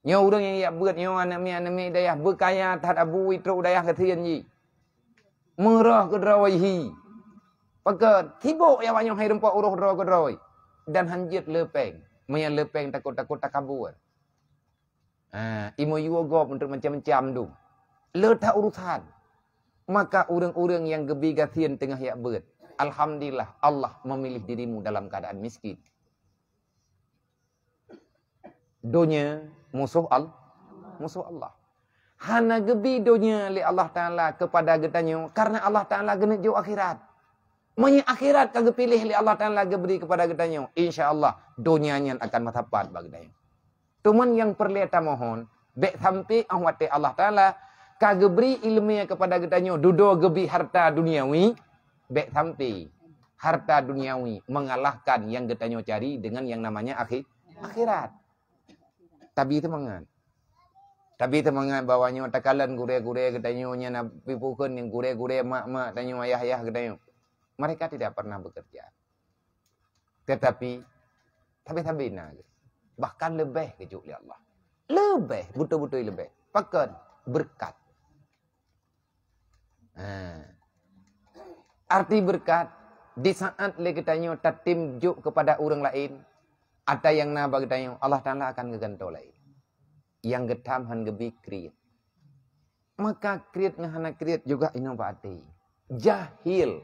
Nyo urang yang ia buat nyo anak-anak dayah berkaya tat abu itro dayah ketian ji. Merah ke dro hi. Pakat tibo ya wanyo hai rempa uruh dro ke dro dan hanjit lepeng, menyang lepeng takut-takut takabur. Imo yuogop untuk macam-macam tu. Letak urusan. Maka orang-orang yang gebi gasian tengah yak berat. Alhamdulillah Allah memilih dirimu dalam keadaan miskin. Dunia musuh Allah. Hana gebidonya li Allah Ta'ala kepada getanyo. Karena Allah Ta'ala gena jauh akhirat. Manya akhirat kage pilih li Allah Ta'ala geberi kepada getanyo. Insya Allah dunianya akan matapat bagi getanyo. Tuman yang perleta mohon. Bek sampai ahwati Allah Ta'ala. Kage beri ilmiah kepada getanyo. Dudo gebi harta duniawi. Bek sampai. Harta duniawi mengalahkan yang getanyo cari dengan yang namanya akhirat. Tapi itu mengan. Tapi temangan bawanya takalan gure-gure ketanyonya nabi puken yang gure-gure mak-mak tanyo ayah-ayah ketanyo. Mereka tidak pernah bekerja. Tetapi tabina. Bahkan lebih kejuk li Allah. Lebih, betul-betul lebih. Pakat berkat. Arti berkat di saat le ketanyo tatim juk kepada orang lain, ada yang na bagi tanyo Allah Taala akan geganto lain. Yang getam han gebi kriat. Maka kriat ngahana kriat juga inovasi. Jahil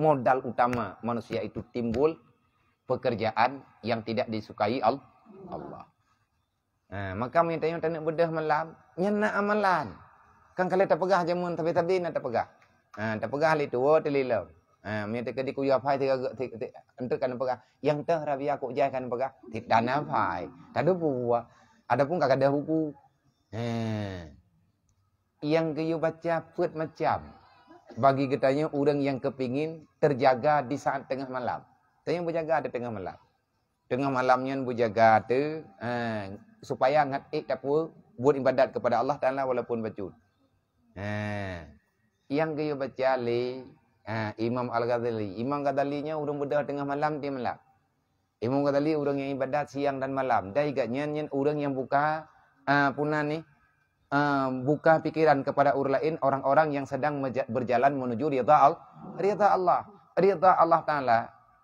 modal utama manusia itu timbul pekerjaan yang tidak disukai Allah. Nah, maka minta yang tanya bedah malam nyana amalan. Kan kalau tak pegah jamun tapi nak tak pegah. Tak pegah li tuo telilau. Minta ke dikuya phai entuk kan pegah. Yang teh rabia ko jai kan pegah. Tidana phai. Tadu buah. Adapun kakak ada hukum. Yang kayu baca put macam. Bagi katanya orang yang kepingin terjaga di saat tengah malam. Tanya berjaga ada tengah malam. Tengah malamnya berjaga tu. Supaya ngatik takwa buat ibadat kepada Allah Ta'ala walaupun bacun. Yang kayu baca li. Imam Al-Ghazali. Imam Ghazalinya orang bedah tengah malam dia malam. Imam Ghazali orang yang ibadat siang dan malam. Dah igatnya orang yang buka punah ni buka pikiran kepada orang lain, orang-orang yang sedang berjalan menuju Ridha Allah Ta'ala.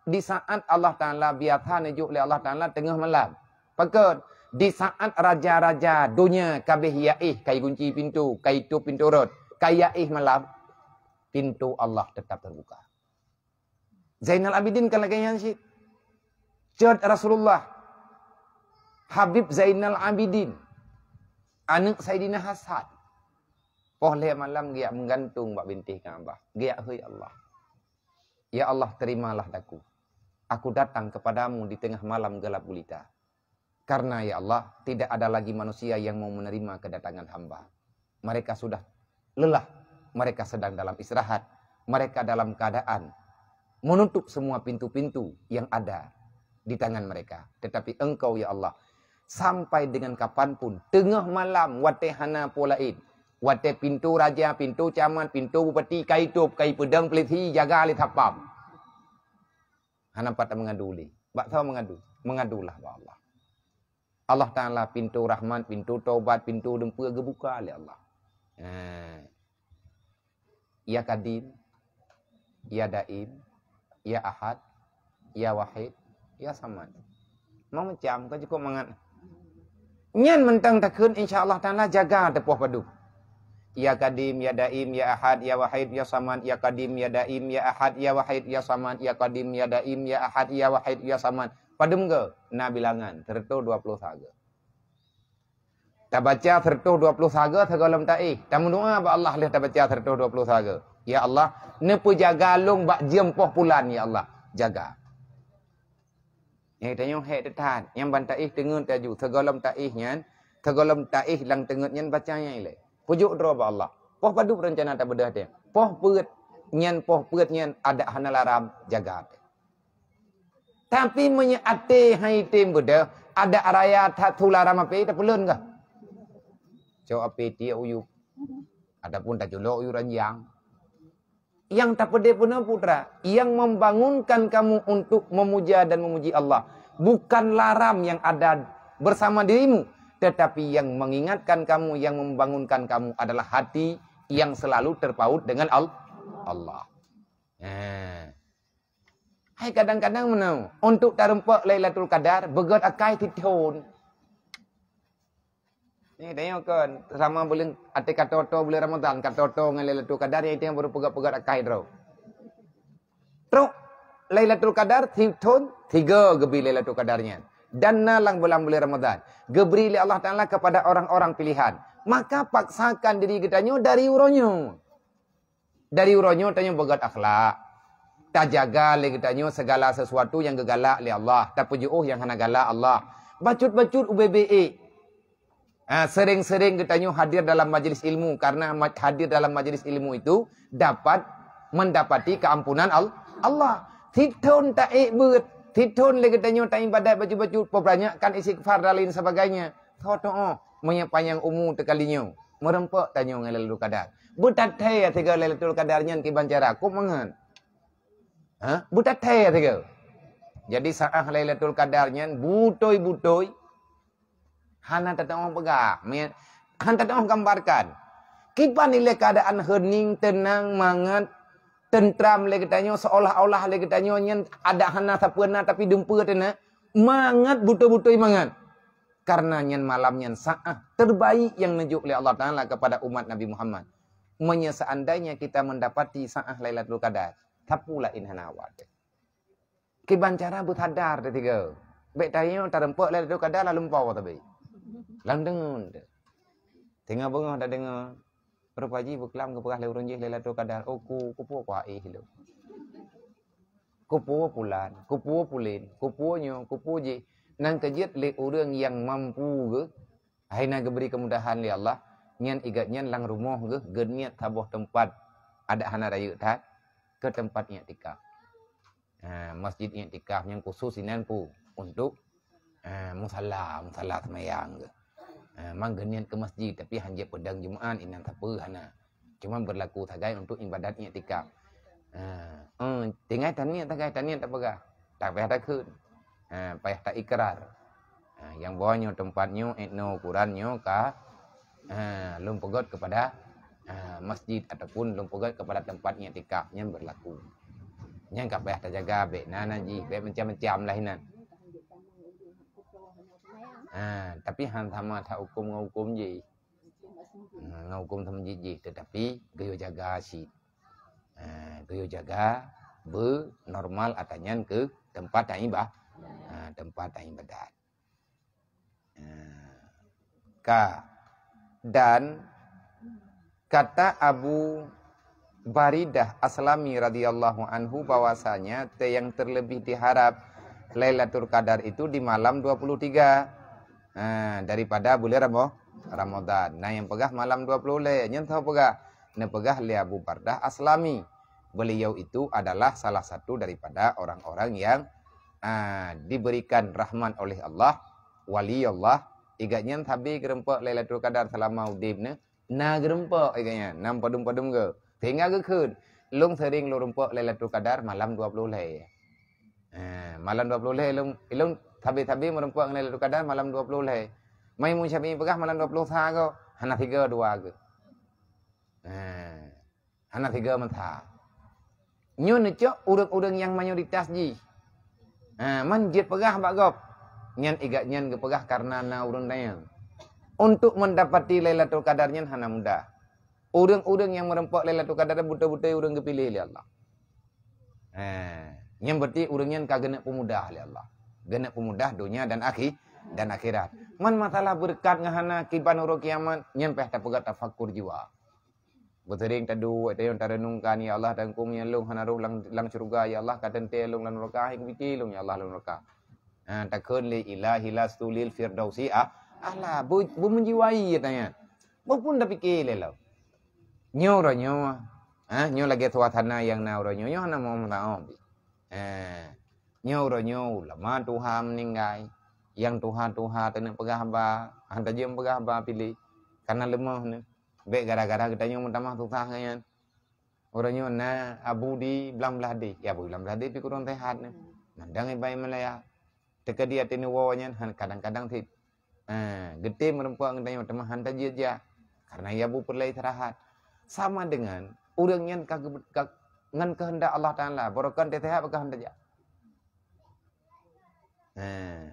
Di saat Allah Ta'ala biasa nuju oleh Allah Ta'ala tengah malam. Pakat di saat raja-raja dunia kabeh yaih kai kunci pintu, kai tutup pintu rot, kai yaih malam, pintu Allah tetap terbuka. Zainal Abidin kalau kaya sih Jod Rasulullah Habib Zainal Abidin anak Sayyidina Hasan pohleh malam dia menggantung bak binti Ka'bah dia hai Allah. Ya Allah terimalah daku. Aku datang kepadamu di tengah malam gelap gulita. Karena ya Allah tidak ada lagi manusia yang mau menerima kedatangan hamba. Mereka sudah lelah. Mereka sedang dalam istirahat. Mereka dalam keadaan menutup semua pintu-pintu yang ada di tangan mereka. Tetapi engkau ya Allah sampai dengan kapanpun tengah malam wate hana polaid wate pintu raja, pintu camat, pintu bupati, kai tup, kai pedang peliti jaga ali tapam. Hana patah mengadu li. Bak tahu mengadu. Mengadulah ba Allah. Allah Taala pintu rahmat, pintu taubat, pintu dempua gebuka ali Allah. Ya Qadim, Ya Daim, Ya Ahad, Ya Wahid. Ya sama. Mau macam kau cukup mangat. Nyan mentang takun insya-Allah Taala jaga tepuh padu. Ya Qadim, Ya Daim, Ya Ahad, Ya Wahid, Ya Samad, Ya Qadim, Ya Daim, Ya Ahad, Ya Wahid, Ya Samad, Ya Qadim, Ya Daim, Ya Ahad, Ya Wahid, Ya Samad. Padum ke? Na bilangan tertu 20 saga. Ta baca tertu 20 saga sagalam taih. Tamu doa ba Allah leh ta baca tertu 20 saga. Ya Allah, nepu jaga long bak jempoh pulan ya Allah. Jaga. Yang tanya hek tetan yang bantaih tengut taju segolam taihnya segolam taih lang tengutnya bacanya ile pujuk dro ba Allah poh padu rencana ta bedah dia poh peuet nyen poh peuet nyen ada hana laram jaga tapi menya ate hai tim bedah ada araya thatu laram ape ta pelun ka jo ape ti uyup adapun ta jolo uyuran yang tak pede puna putra, yang membangunkan kamu untuk memuja dan memuji Allah. Bukan laram yang ada bersama dirimu. Tetapi yang mengingatkan kamu, yang membangunkan kamu adalah hati yang selalu terpaut dengan Allah. Hai kadang-kadang menau. Untuk tarempak Lailatul Qadar, begat akai titun. Ni tengok kan sama boleh ate katoto boleh Ramadan katoto ngan Lailatul Qadar yang itu yang baru pegat-pegat akai dro. Tro Lailatul Qadar thithon tiga gebi Lailatul Qadarnya dan nalang bulan bulan Ramadan. Geberi oleh Allah Taala kepada orang-orang pilihan, maka paksakan diri kita nyo dari uronyo. Dari uronyo tanyo begat akhlak. Tak jaga le kita nyo segala sesuatu yang gegalak le Allah. Tak pujuh yang hana galak Allah. Bacut-bacut UBBE. Sering-sering kita nyo hadir dalam majelis ilmu, karena hadir dalam majelis ilmu itu dapat mendapati keampunan Allah. Titun tak ikbut. Titun le kita nyo tak ibadat bacut-bacut. Perbanyakkan istighfar dan lain sebagainya. Tau-tau. Menyepanjang umum tekalinya. Merempok tanya dengan lelul kadar. Butatai ya tiga lelul kadarnya ke bancara. Aku mengen. Butatai ya tiga. Jadi saat lelul kadarnya butoi-butoi. Hana tak tahu pegak. Hana tak tahu gambarkan. Kipan nilai keadaan hening, tenang, mangat, tentram lagi tanya. Seolah-olah lagi tanya. Ada hana tak pernah tapi dumpa tena. Mangat butoi-butoi mangat. Karena nyan malam nyan saat terbaik yang menunjuk oleh Allah Ta'ala kepada umat Nabi Muhammad. Seandainya kita mendapati saat Lailatul Qadar. Tapulah inhanawat. Kibancara berhadar tiga. Baik tanya, tak rempuk Lailatul Qadar lah lumpau tapi. Lang dengar. Tengah bengah tak dengar. Berpaji berkelam keperah leurunjih Lailatul Qadar. Oh kupu kuai hidup. Kupu pulan. Kupu pulin. Kupu nyo. Kupu jih. Nang kejit le orang yang mampu ke akhirnya beri kemudahan le Allah nyan igat nyan lang rumah ke geniat tabuh tempat ada hana raya tak ke tempatnya tikaf masjidnya tikaf yang khusus ini pu untuk musalla semayang ke mang geniat ke masjid tapi hanya pedang Jumaat inan apa hana cuma berlaku tagai untuk ibadatnya tikaf tengah tanya tak pegah tak payah takut. Payah tak ikrar yang bawahnya tempatnya etno ukurannya lumpegot kepada masjid ataupun lumpegot kepada tempatnya tikafnya berlaku yang tak payah terjaga baik nanaji baik macam-macam lah inan tapi hang sama tak hukum je hukum sama jiji tetapi gaya jaga si gaya jaga bernormal atanyan ke tempat yang ibah tempat ibadat. Dan kata Abu Baridah Aslami radhiyallahu anhu bahwasanya yang terlebih diharap Lailatul Qadar itu di malam 23 daripada bulan Ramadan. Nah yang pegah malam 20 le, nyentau pegah. Nah pegah li Abu Baridah Aslami. Beliau itu adalah salah satu daripada orang-orang yang diberikan rahmat oleh Allah, wali Allah, iganya tapi gerempok Lailatul Qadar selama udibnya, na gerempok iganya, nam padum-padum ke, tinggal ke kun, lung sering lu rempok Lailatul Qadar malam 20 leh, malam 20 leh, lung tapi merempok Lailatul Qadar malam 20 leh, mai musyafi pegah malam 20 sah ko, hana tiga dua ke, hana tiga mentah, nyonya cok urang-urang yang mayoritas ji. Man jid pegah bak gop. Nyan igat nyan ke pegah karena na urang dayang. Untuk mendapati Lailatul Qadar nyan hana mudah. Urang-urang yang merempok Lailatul Qadar buta-buta urang kepilih oleh Allah. Nyan berarti urang nyan ka genak pemudah oleh Allah. Genak pemudah dunia dan akhirat. Man masalah berkat ngahana kiban urang kiamat nyan peh ta pegat tafakur jiwa. Bersering tadu ada yang tarenungkan ya Allah dan kumnya lung hanaruh lang surga ya Allah katente lung lan neraka hik biki lung ya Allah lan neraka takun li ilahi lastulil firdausi ahla bu menjiwai katanya pun dah fikir lelau nyo ronyo nyo lagi suasana yang na ronyo nyo na mau menao nyo ronyo lama Tuhan meninggal yang Tuhan tenak pegah ba hanta jam pegah ba pilih karena lemah ni. Baik gara-gara kita nyo mentamah susah kan. Orangnya na abu di belah di. Ya abu belah di pi kurang sehat ni. Nandang ibai Malaya. Teka dia tinu wawanya kadang-kadang tit. Gede merempuan kita nyo temah hanta jia. Karena ya abu perlu istirahat. Sama dengan orang yang ngan kehendak Allah Taala borokan sehat bakah hanta jia.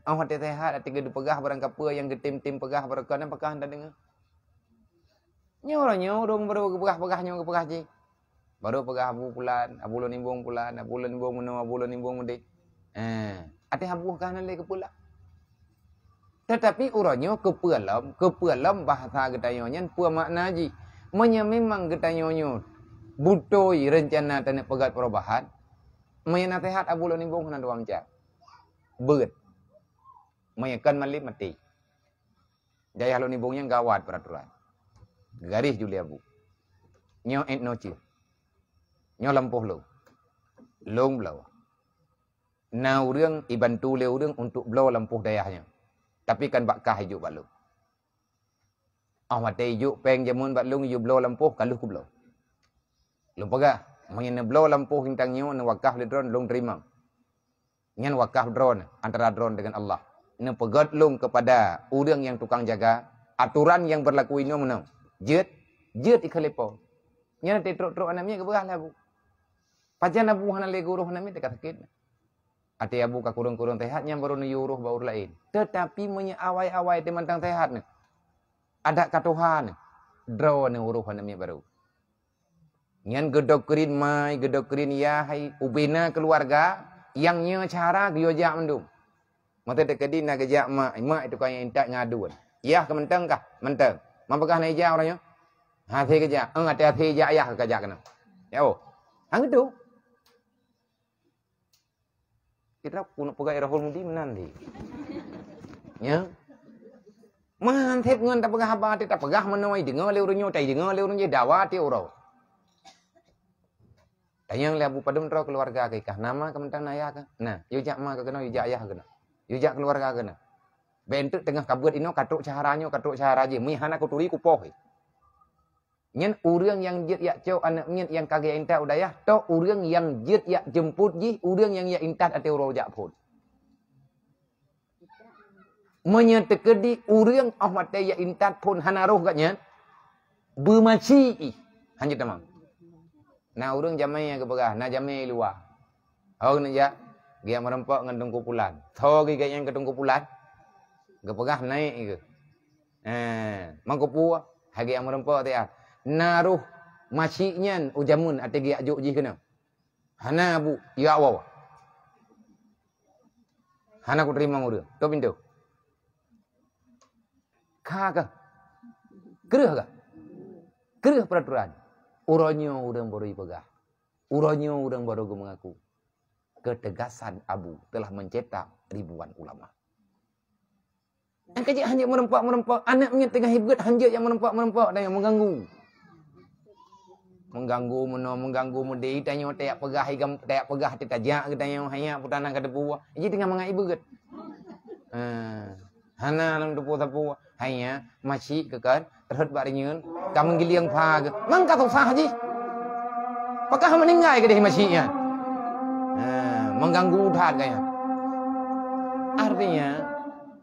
Au hati sehat ati gede pegah barang kapur yang getim-tim pegah borokan bakah hanta dengar. Nyorong dong baru pegah nyo pegah ji. Baru pegah abu pulan, abu nimbung meno, abu nimbung mede. Ate habuh kanan le kepula. Tetapi uranya kepualam bahasa getayonyan pua makna ji. Manya memang getayonyo butoi rencana tanda pegat perubahan. Manya nasihat abu lo nimbong kena doang jam. Beget. Manya kan malip mati. Jaya lo nimbongnya gawat peraturan. Garis Julia bu. Nyo et noci. Nyo lampuh lo. Long belawa. Nau ring ibantu leo ring untuk belawa lampuh dayahnya. Tapi kan bakkah hijuk balung. Ahmate hijuk peng jamun balung hijuk blow lampuh kaluh ku blow. Lung pegah. Mengena blow lampuh hintang nyo na wakah le drone lung terima. Nyan wakah drone antara drone dengan Allah. Ne pegat lung kepada orang yang tukang jaga. Aturan yang berlaku ino menang. Jid ikhalipo. Nyan te truk-truk anamnya keberah lah bu. Pajan abu hanale guruh anamnya dekat sakit. Ati abu ka kurung-kurung tehatnya baru nuyuruh baur lain. Tetapi menye awai-awai temantang tehat ni. Ada katuhan. Draw ni uruh namanya baru. Nyan gedokerin mai, gedokerin ya hai ubina keluarga. Yang nye cara geojak mendum. Mata tekedin nak gejak mak. Mak itu kaya intak ngaduan. Yah ke menteng kah? Menteng. Mampakah na ijak orangnya? Hati gejak. Hati-hati ijak ayah ke gejak kena. Ya oh. Hang itu. Kita kuno pegai Rauhul Mudi menandi. Ya. Mantep ngan tak pegah apa tak pegah menoi dengar le urunyo tai dengar le urunyo dawa ti uro. Tayang le abu padum tro keluarga ke kah nama kementan ayah kah. Nah, yujak ma ke kena yujak ayah kena. Yujak keluarga kena. Bentuk tengah kabuat ino katuk caharanyo katuk caharaji mi hana kuturi kupoh. Nyen urang yang jid yak cau anak nyen yang kagak intat udayah to urang yang jid yak jemput ji urang yang yak intat ate uro jak pun menyetekedi urang ahmate yak intat pun hanaruh katnya bemaci hanya tamam nah urang jamai ke pegah nah jamai luar oh nak jak dia merempok ngan tungku pulan tho gi yang ke tungku pulan ke pegah naik ke mangkupu hagi yang merempok tiah naruh maciknyan ujamun ate giak juk ji kena hana bu ya waw hana ku terima ngure to pintu kaga gerah gerah peraturan uronyo urang baru ipegah uronyo urang baru mengaku ketegasan abu telah mencetak ribuan ulama angkaji hanya merempak anaknya tengah hibat hanja yang merempak dan yang mengganggu mudi tanya tiap pegah igam tiap pegah titajak tanya hanya putana kada puah ji tengah mengai beget hana lang depo tapu hanya masih kekan terhad barinyun kam giliang phag mangka tosah ji pakah meninggai ke deh masihnya mengganggu udat gaya artinya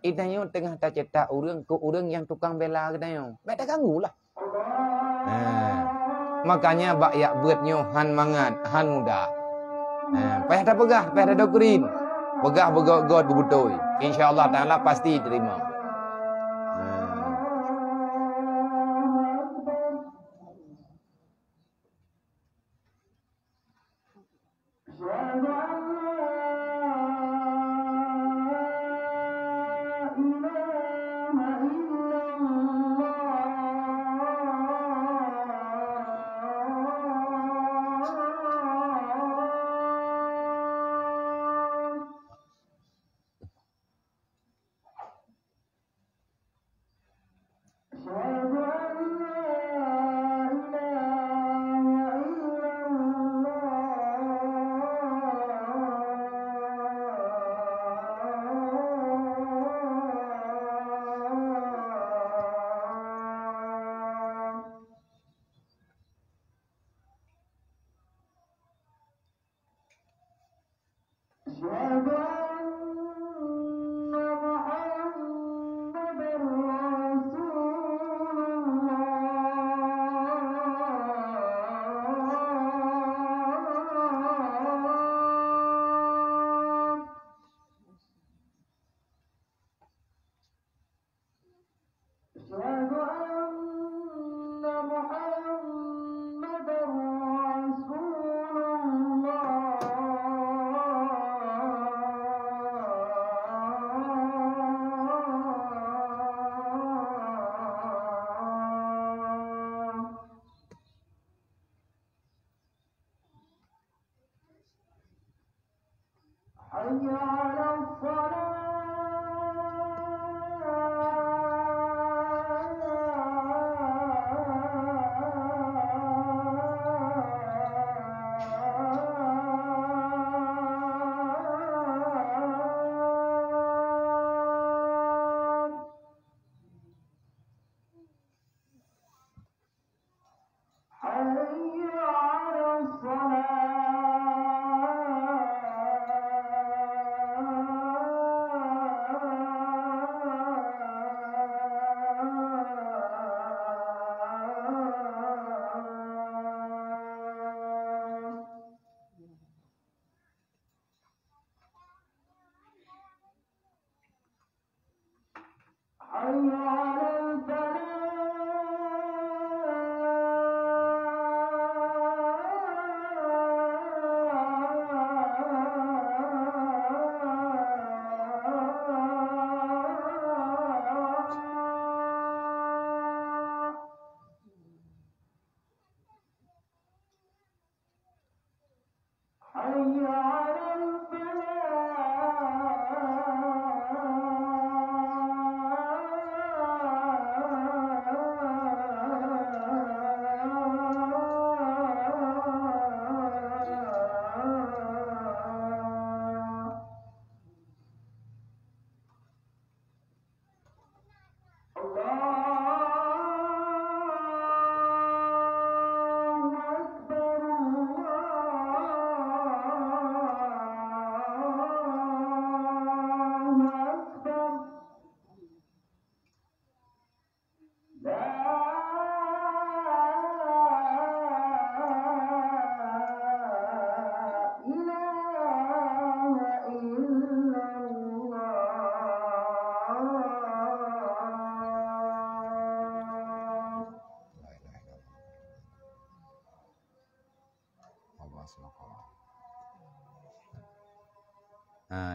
itanyo tengah ta cetak urang ke urang yang tukang bela kedanyo beda ganggulah makanya bak yak beutnyo han mangat han muda. Payah dah pegah, payah dah dokurin. Pegah bergot-got berbutoi. Insya-Allah taala pasti terima.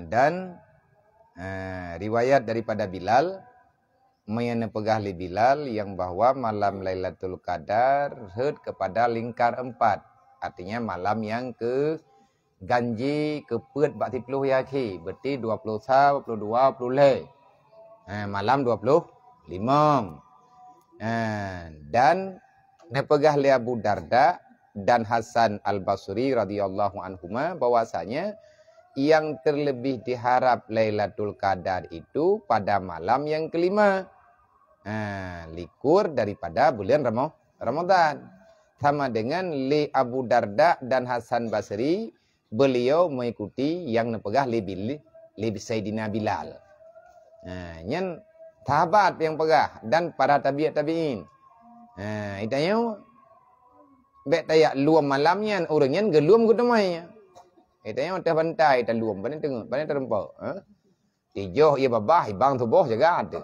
Dan riwayat daripada Bilal menepegah li Bilal yang bahwa malam Lailatul Qadar herd kepada lingkar empat, artinya malam yang ke ganji ke pet bakti puluh ya ki berarti 20 22 puluh le malam 25 dan nepegah li Abu Darda dan Hasan Al-Basri radhiyallahu anhuma bahwasanya yang terlebih diharap Lailatul Qadar itu pada malam yang kelima likur daripada bulan Ramadan. Sama dengan li Abu Darda dan Hasan Basri, beliau mengikuti yang nepegah li Sayyidina Bilal. Yang sahabat yang pegah dan para tabi'in. Itanya bet tayak luam malamnya orangnya gelum gutamai. Itanya udah bantai dan luam bantai tengok bantai terempau. Tijoh ia babah ibang tubuh jaga ada.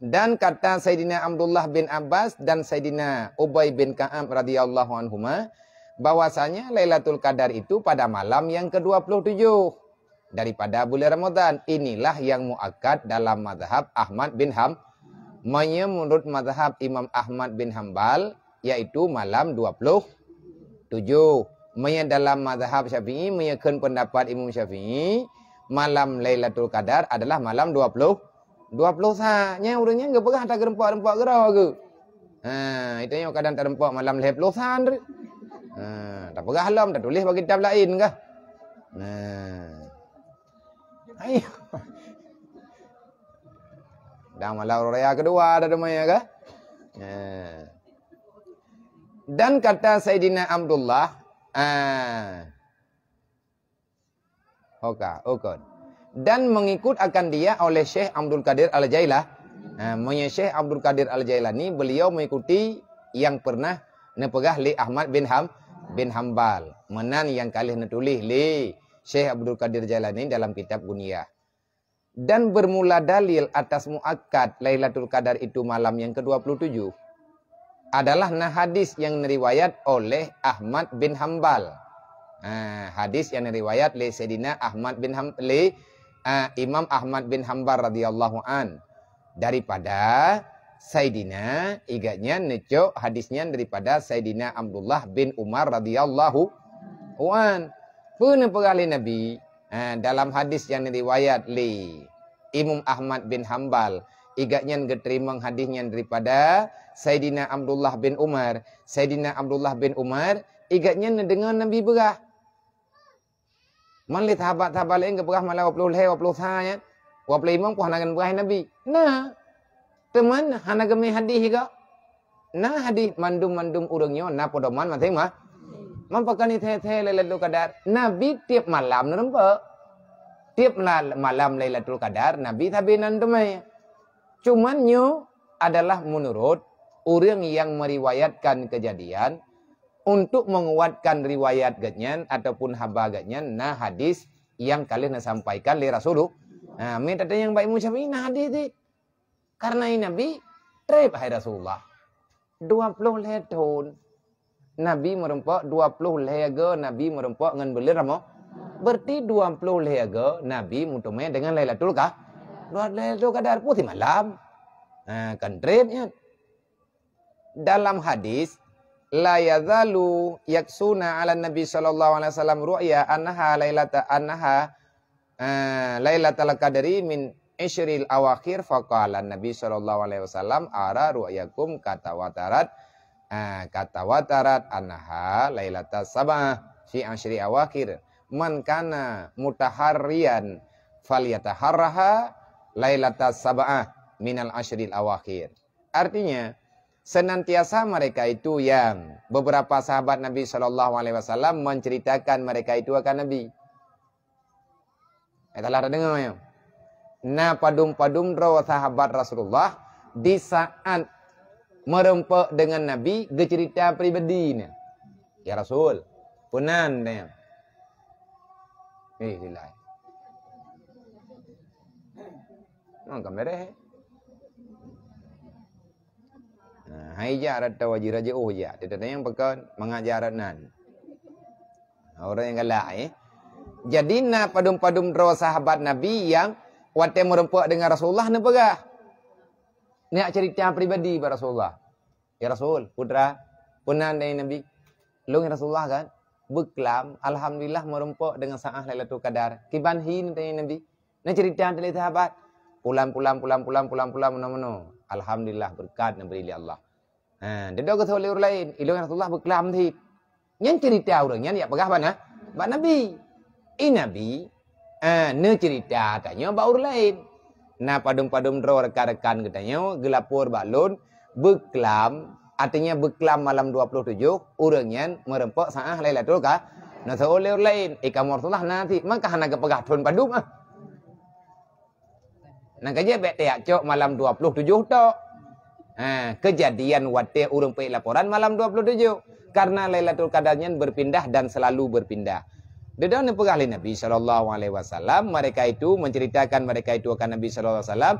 Dan kata Sayyidina Abdullah bin Abbas dan Sayyidina Ubay bin Ka'ab radhiyallahu anhuma bahwasanya Lailatul Qadar itu pada malam yang ke-27 daripada bulan Ramadan. Inilah yang muakkad dalam mazhab Ahmad bin Ham. Menurut mazhab Imam Ahmad bin Hanbal yaitu malam 27. Dalam mazhab Syafi'i menyatakan pendapat Imam Syafi'i malam Lailatul Qadar adalah malam 20 sahnya orangnya enggak pegah tak rempak-rempak gerah ke. Itu yang kadang tak rempak malam Lailatul Qadar. Tak pegah alam tak tulis bagi kitab lain kah? Ayo. Dah malam raya kedua ada demaya kah? Dan kata Sayyidina Abdullah Oka. Dan mengikut akan dia oleh Syekh Abdul Qadir Al-Jailah. Syekh Abdul Qadir Al-Jailani beliau mengikuti yang pernah nepegah li Ahmad bin Hanbal. Menan yang kalih netulih li Syekh Abdul Qadir Jailani dalam kitab Gunyah. Dan bermula dalil atas muakkad Lailatul Qadar itu malam yang ke-27. Adalah hadis yang diriwayat oleh Ahmad bin Hanbal. Hadis yang diriwayat oleh Sayyidina Ahmad bin Hanbal, Imam Ahmad bin Hanbal radhiyallahu an daripada Sayyidina iganya neco hadisnya daripada Sayyidina Abdullah bin Umar radhiyallahu an. Pernah pegali Nabi Dalam hadis yang riwayat li Imam Ahmad bin Hanbal, igaknya keterimang hadisnya daripada Sayyidina Abdullah bin Umar. Sayyidina Abdullah bin Umar igaknya dengan Nabi berah. Manlit sahabat-sahabat lain ke berah malah 20 hari, 20 hari. 20 imam pun hanakan berah Nabi. Nah, teman hanakan hadis juga. Nah hadis mandum-mandum urungnya. Nah podoman masing mah. Mampakan ini teh-teh Lailatul Qadar. Nabi tiap malam nampak. Tiap malam Lailatul Qadar Nabi tabinan temai. Cuman nyu adalah menurut orang yang meriwayatkan kejadian untuk menguatkan riwayat ganyan ataupun haba ganyan nah hadis yang kalian sampaikan li Rasulullah. Nah, minta yang baik musyafii nah hadis ini. Karena ini Nabi terib hai Rasulullah. 20 leh tahun Nabi merempok 20 leh ge Nabi merempok ngan belir mo. Berarti 20 leh ge Nabi mutumnya dengan Lailatul Qadar. Lailatul Qadar putih malam. Nah, kan tripnya. Dalam hadis, la yazalu yaksuna 'ala Nabi sallallahu alaihi wasallam ru'ya annaha lailata annaha lailatul qadri min isyril awakhir faqala Nabi sallallahu alaihi wasallam ara ru'yakum katawatarat annaha lailatul sabah fi asyri awakhir man kana mutaharriyan falyataharraha Lailatul Sab'ah minal asyril awakhir. Artinya senantiasa mereka itu yang beberapa sahabat Nabi sallallahu alaihi wasallam menceritakan mereka itu akan Nabi. Kita lah dengar ya. Na padum-padum rawa sahabat Rasulullah di saat merempek dengan Nabi cerita pribadi ni. Ya Rasul, punan dia. Bismillah. Kamera. Nah, hai jarat tawaji raja oh ya. Tidak ada yang pekan mengajaran nan. Orang yang galak eh. Jadi na padum-padum dro sahabat Nabi yang wate merempuk dengan Rasulullah ne pegah. Nak cerita pribadi pada Rasulullah. Ya Rasul, putra punan dari Nabi. Long Rasulullah kan berkelam alhamdulillah merempuk dengan saah Lailatul Qadar. Kiban hin dari Nabi. Nak cerita dari sahabat pulang menono alhamdulillah berkat dan beri Allah. Ha dia dah kata oleh orang lain ilmu Rasulullah berkelam tadi. Yang cerita orangnya dia pegah mana? Ba Nabi. Nabi ne cerita katanya ba orang lain. Nah padum-padum dro rekan-rekan katanya gelapur balon berkelam artinya berkelam malam 27 orangnya merempok saah Lailatul Qadar. Nah oleh orang lain ikamur Rasulullah nanti maka hana ke pegah pun padum ah. Nak kerja baik tiak cok malam 27 tok. Kejadian wadah urung pek laporan malam 27. Karena Lailatul Qadarnya berpindah dan selalu berpindah. Dedah ni pegah Nabi sallallahu alaihi wasallam mereka itu menceritakan mereka itu akan Nabi sallallahu alaihi wasallam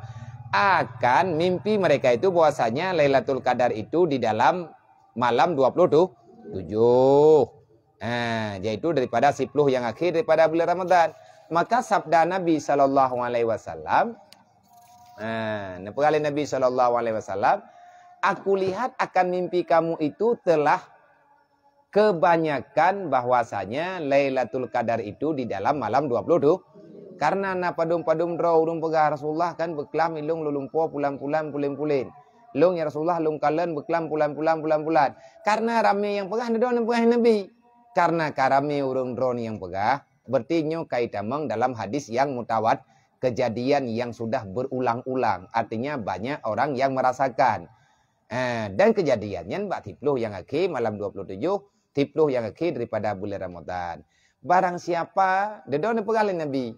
akan mimpi mereka itu bahwasanya Lailatul Qadar itu di dalam malam 27. Yaitu daripada 10 yang akhir daripada bulan Ramadan. Maka sabda Nabi sallallahu alaihi wasallam Nabi sallallahu alaihi wasallam, aku lihat akan mimpi kamu itu telah kebanyakan bahwasanya Lailatul Qadar itu di dalam malam 27. Karena napadum-padum dro urung pegah Rasulullah kan beklam ilung lulumpo pulang-pulang pulen-pulen. Long ya Rasulullah long kalen beklam pulang-pulang pulang-pulan. Karena ramai yang pegah ndon Nabi. Karena karami urung dro yang pegah, berarti nyo kaitamang dalam hadis yang mutawat kejadian yang sudah berulang-ulang. Artinya banyak orang yang merasakan. Dan kejadiannya mbak tipluh yang akhir malam 27. Tipluh yang akhir daripada bulan Ramadan. Barang siapa. Dedone pegalin Nabi.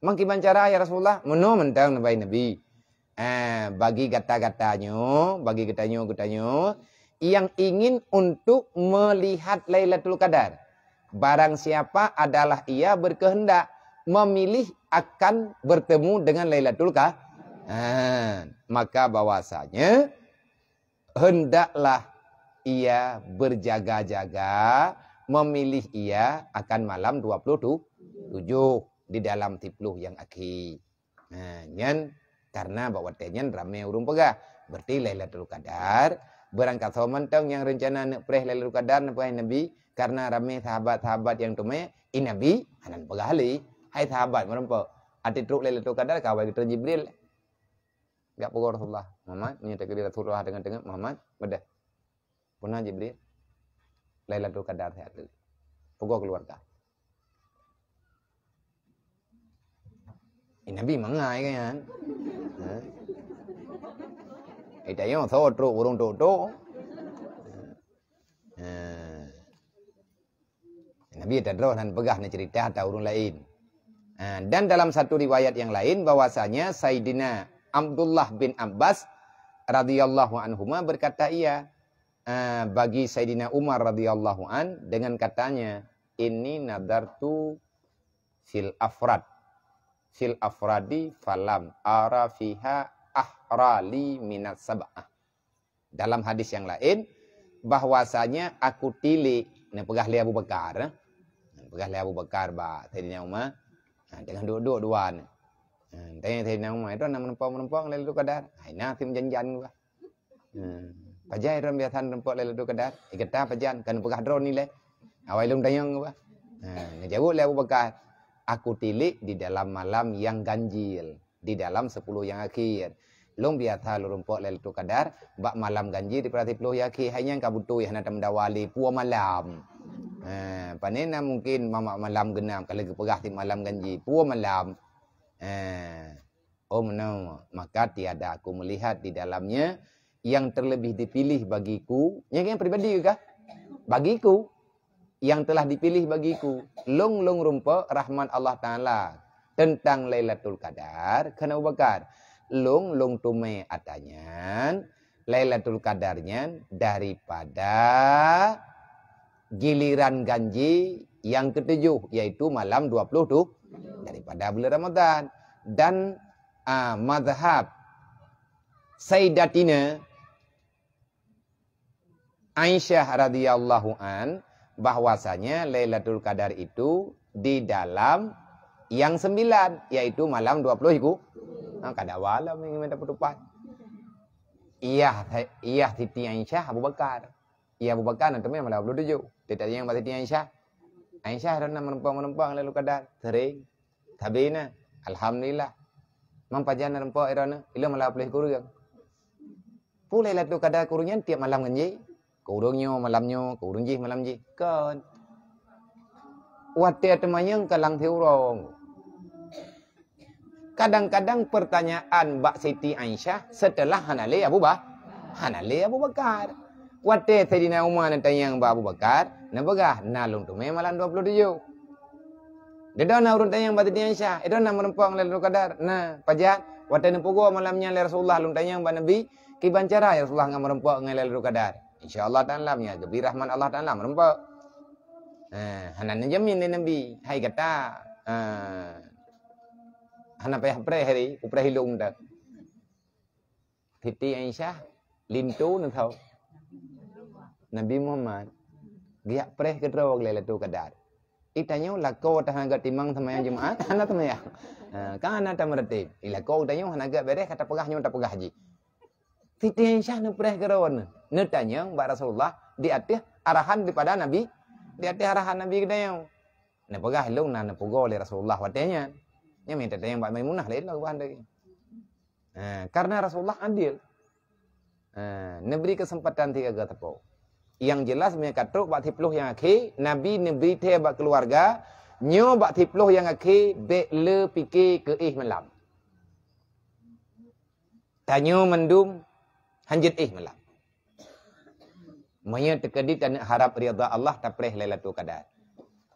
Mangkiban cara ya Rasulullah. Meno mentang nabai Nabi. Bagi kata-katanya. Bagi katanya-katanya. Yang ingin untuk melihat Lailatul Qadar. Barang siapa adalah ia berkehendak. Memilih akan bertemu dengan Lailatul Qadar. Maka bahwasanya hendaklah ia berjaga-jaga memilih ia akan malam 27 di dalam tipluh yang akhir. Karena bawatnya ramai urung pegah. Berarti Lailatul Qadar berangkat somentang yang rencana nak perih Lailatul Qadar nak Nabi karena ramai sahabat-sahabat yang tumai Nabi anan pegah li. Hai sahabat merempa. Ati truk Lailatul Qadar kawai kita Jibril. Enggak pegawai Rasulullah. Muhammad menyatakan diri Rasulullah dengan Muhammad bedah. Pernah Jibril Lailatul Qadar sehat dulu. Pegawai keluarga. Ini Nabi mengai kan. Itu yang so truk burung toto. Nabi tadroh dan pegah na cerita atau urung lain. Dan dalam satu riwayat yang lain bahwasanya Sayyidina Abdullah bin Abbas radhiyallahu anhuma berkata ia bagi Sayyidina Umar radhiyallahu an dengan katanya ini nadartu fil afrad fil afradi falam ara fiha ahrali minat sab'ah. Dalam hadis yang lain bahwasanya aku tilik na pegah li Abu Bakar pegah li Abu Bakar ba Sayyidina Umar. Dengan duduk dua ni. Tanya saya nak umai tu nak menempuh-menempuh Lailatul Qadar. Hai nak tim janjian gua. Pajai ram biasa menempuh Lailatul Qadar. Ikata pajan kan pegah drone ni leh. Awai lung dayang gua. Nak jauh leh Abu Bakar. Aku tilik di dalam malam yang ganjil, di dalam 10 yang akhir. Lung biasa lumpuh Lailatul Qadar, bak malam ganjil di perati 10 yang akhir. Hanya kabutu yang nak mendawali puah malam. Panena mungkin mamak malam genam kalau kepegah di malam ganji puah malam maka tiada aku melihat di dalamnya yang terlebih dipilih bagiku yang pribadi kah bagiku yang telah dipilih bagiku long rumpa rahmat Allah taala tentang Lailatul Qadar kana Bakar long tume atanya Lailatul Qadarnya daripada giliran ganji yang ketujuh yaitu malam 20 tu daripada bulan Ramadan dan mazhab Sayyidatina Aisyah radhiyallahu an bahwasanya Lailatul Qadar itu di dalam yang 9 yaitu malam 20 iku kadawala minta petupat iya Siti Aisyah Abu Bakar. Ia Abu Bakar nanti malam 27. Tidak yang mati di Aisyah. Aisyah rana menumpang-menumpang Lailatul Qadar. Sering. Tabina. Alhamdulillah. Mampajan menumpang irana. Ila malam boleh kurung. Pula Lailatul Qadar kurungnya tiap malam ganji. Kurungnya malamnya. Kurung jih malam jih. Kan. Watir temannya kalang tiurong. Kadang-kadang pertanyaan Mbak Siti Aisyah setelah Hanali Abu Bakar. Hanali Abu Bakar. Wate Sayyidina Umar dan tayang Abu Bakar na begah na lung tu malam 27 dedah na urun tayang Mbak Siti Aisyah edah na merempang Lailatul Qadar na pajak wate na pugo malamnya le Rasulullah lung tayang Mbak Nabi ki bancara ya Rasulullah ngam merempang ngai Lailatul Qadar insyaallah taala nya gebi rahman Allah taala merempang hanan jamin le Nabi hai kata hana payah pre hari upre hilung dak Siti Aisyah lintu na thau Nabi Muhammad giak preh kedrawak Lailatul Qadar. Itanyo lako tahaga timang sembahyang Jumaat, ana sembahyang. Kan ana tamerti. Ilako tanyo hanaga bereh kata pegahnyo ta pegah ji. Siti Aisyah ne preh keron. Ne tanyo ba Rasulullah di atih arahan daripada Nabi, di atih arahan Nabi kedanyo. Ne pegah lung na ne pugo le Rasulullah watenya. Nya minta tanyo ba Maimunah lain lah bahan lagi. Karena Rasulullah adil. Ne beri kesempatan tiga tepo. Yang jelas mereka katruk bak tipluh yang akhir Nabi neberi teh bak keluarga nyo bak tipluh yang akhir bek le fikir ke malam tanyo mendum hanjit malam maya tekedi dan harap ridha Allah tapreh Lailatul Qadar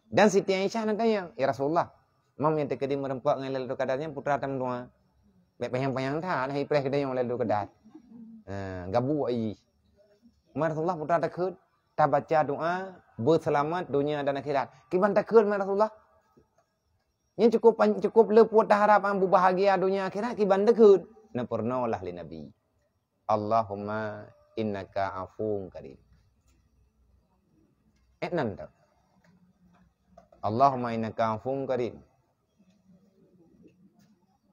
dan Siti Aisyah nak tanya ya Rasulullah mam yang tekedi merempak ngai Lailatul Qadarnya putra tam dua bek payang-payang tah hai preh kedai yang Lailatul Qadar gabu ai Umar Rasulullah putra takut, tak baca doa, berselamat dunia dan akhirat. Kiban takut Umar Rasulullah. Yang cukup lepuh harap ambu bahagia dunia akhirat, kiban takut. Napurnalah li Nabi. Allahumma innaka afun karim. Etnan tak? Allahumma innaka afun karim.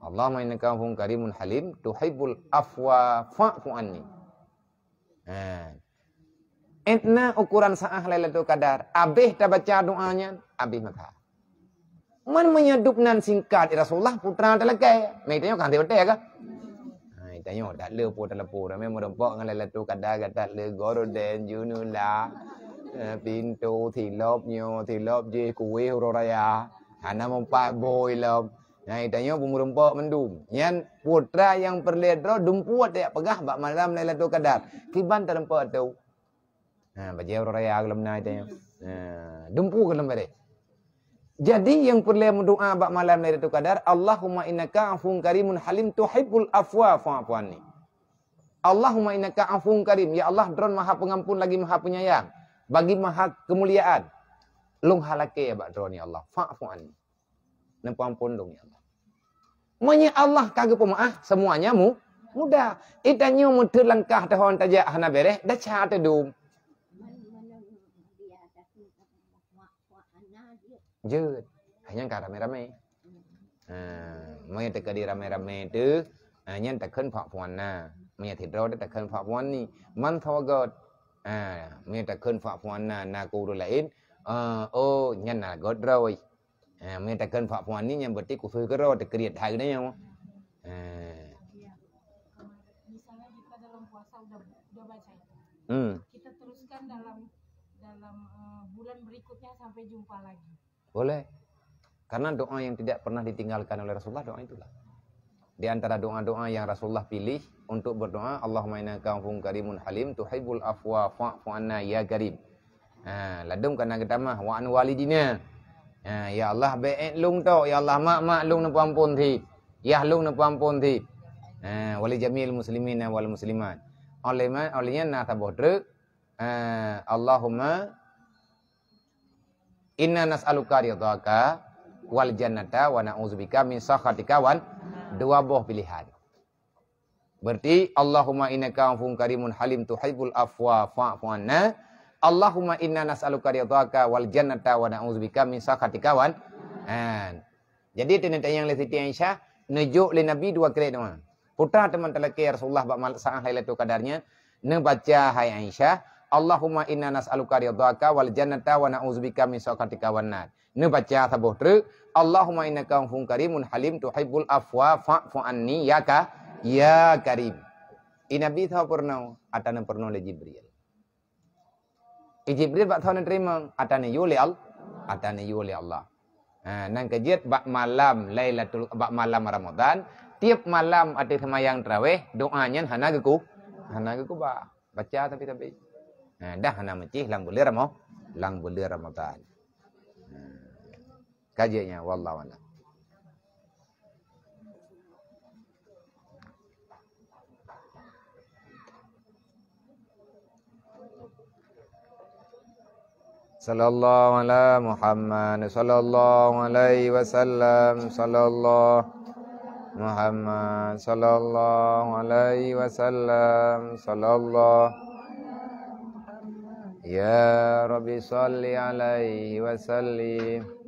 Allahumma innaka afun karimun halim. Tuhibbul afwa fa'fu anni. Etna ukuran sa'ah Lailatul Qadar. Abih tak baca doanya, abih maka. Man menyedupnan singkat Rasulullah putra telekai. Nah itu kan dia betul ya. Tanya dah le putra memang rempok ngan le tu kada kata le goro den junula. Pintu thilopnyo thilop je kuwe horaya. Ana mempak boilop. Nah tanya pemurempok mendum. Yan putra yang perledro dumpuat dia pegah bak malam le tu kada. Kiban terempok tu. Nah baje horaya gelem nai tanya. Dumpu gelem bare. Jadi yang perlu mendoa bak malam Lailatul Qadar, Allahumma innaka afuwun karimun halim tuhibbul afwa fa'fu anni. Allahumma innaka afuwun karim, ya Allah dron maha pengampun lagi maha penyayang, bagi maha kemuliaan. Lung halake ya bak dron ya Allah, fa'fu anni. Nampampun dong ya Allah. Manya Allah kagak pemaah semuanya mu mudah. Itanyo mudah langkah tahon tajak hana bereh da cha tedum. Jut, hanya ka rame-rame. Maya teka di rame-rame tu, nyan takkan phak puan na. Maya thidro takkan phak puan ni. Man thawagot. Maya takkan phak puan na na ku lain. Oh, nyan na god roi. Maya takkan phak puan ni nyan berarti ku sui ke ro tekriat hai na yo. Misalnya kita dalam puasa udah baca itu. Kita teruskan dalam bulan berikutnya sampai jumpa lagi. Boleh. Karena doa yang tidak pernah ditinggalkan oleh Rasulullah, doa itulah. Di antara doa-doa yang Rasulullah pilih untuk berdoa, Allahumma innaka afuwun karimun halim tuhibbul afwa fa'fu anna ya karim. Ladung kana ketamah wa an walidina. Ya Allah baik lung tau, ya Allah mak lung ne pampun thi. Ya lung ne pampun thi. Wali jamil muslimin wal muslimat. Olehnya na tabodre. Allahumma inna nas'aluka ridhaka wal jannata wa na'udzubika min sakhatika wan dua boh pilihan. Berarti Allahumma innaka afuwun karimun halim tuhibbul afwa fa'fu anna. Allahumma inna nas'aluka ridhaka wal jannata wa na'udzubika min sakhatika wan. Jadi tanya yang le Siti Aisyah nujuk le Nabi dua kali doa. Putra teman telaki Rasulullah bab saat Lailatul Qadarnya ne baca hai Aisyah Allahumma inna nas'aluka ridhaka wal jannata wa na'udzubika min sakhatika wan nar. Ne baca saboh tre. Allahumma innaka afuwun karimun halim tuhibbul afwa fa'fu anni ya ka ya karim. Inabi thaw pernah atana pernah le Jibril. Jibril bak thaw ne terima atana yuli al atana yuli Allah. Nang kejet bak malam Lailatul bak malam Ramadan, tiap malam ate semayang tarawih doanya hana geku ba baca tapi dah nama cih lang boleh ramah, lang boleh Ramadan. Kajiannya wallahu a'lam. Sallallahu ala Muhammad sallallahu alaihi wasallam sallallahu Muhammad sallallahu alaihi wasallam sallallahu Ya Rabbi salli alaihi wa sallim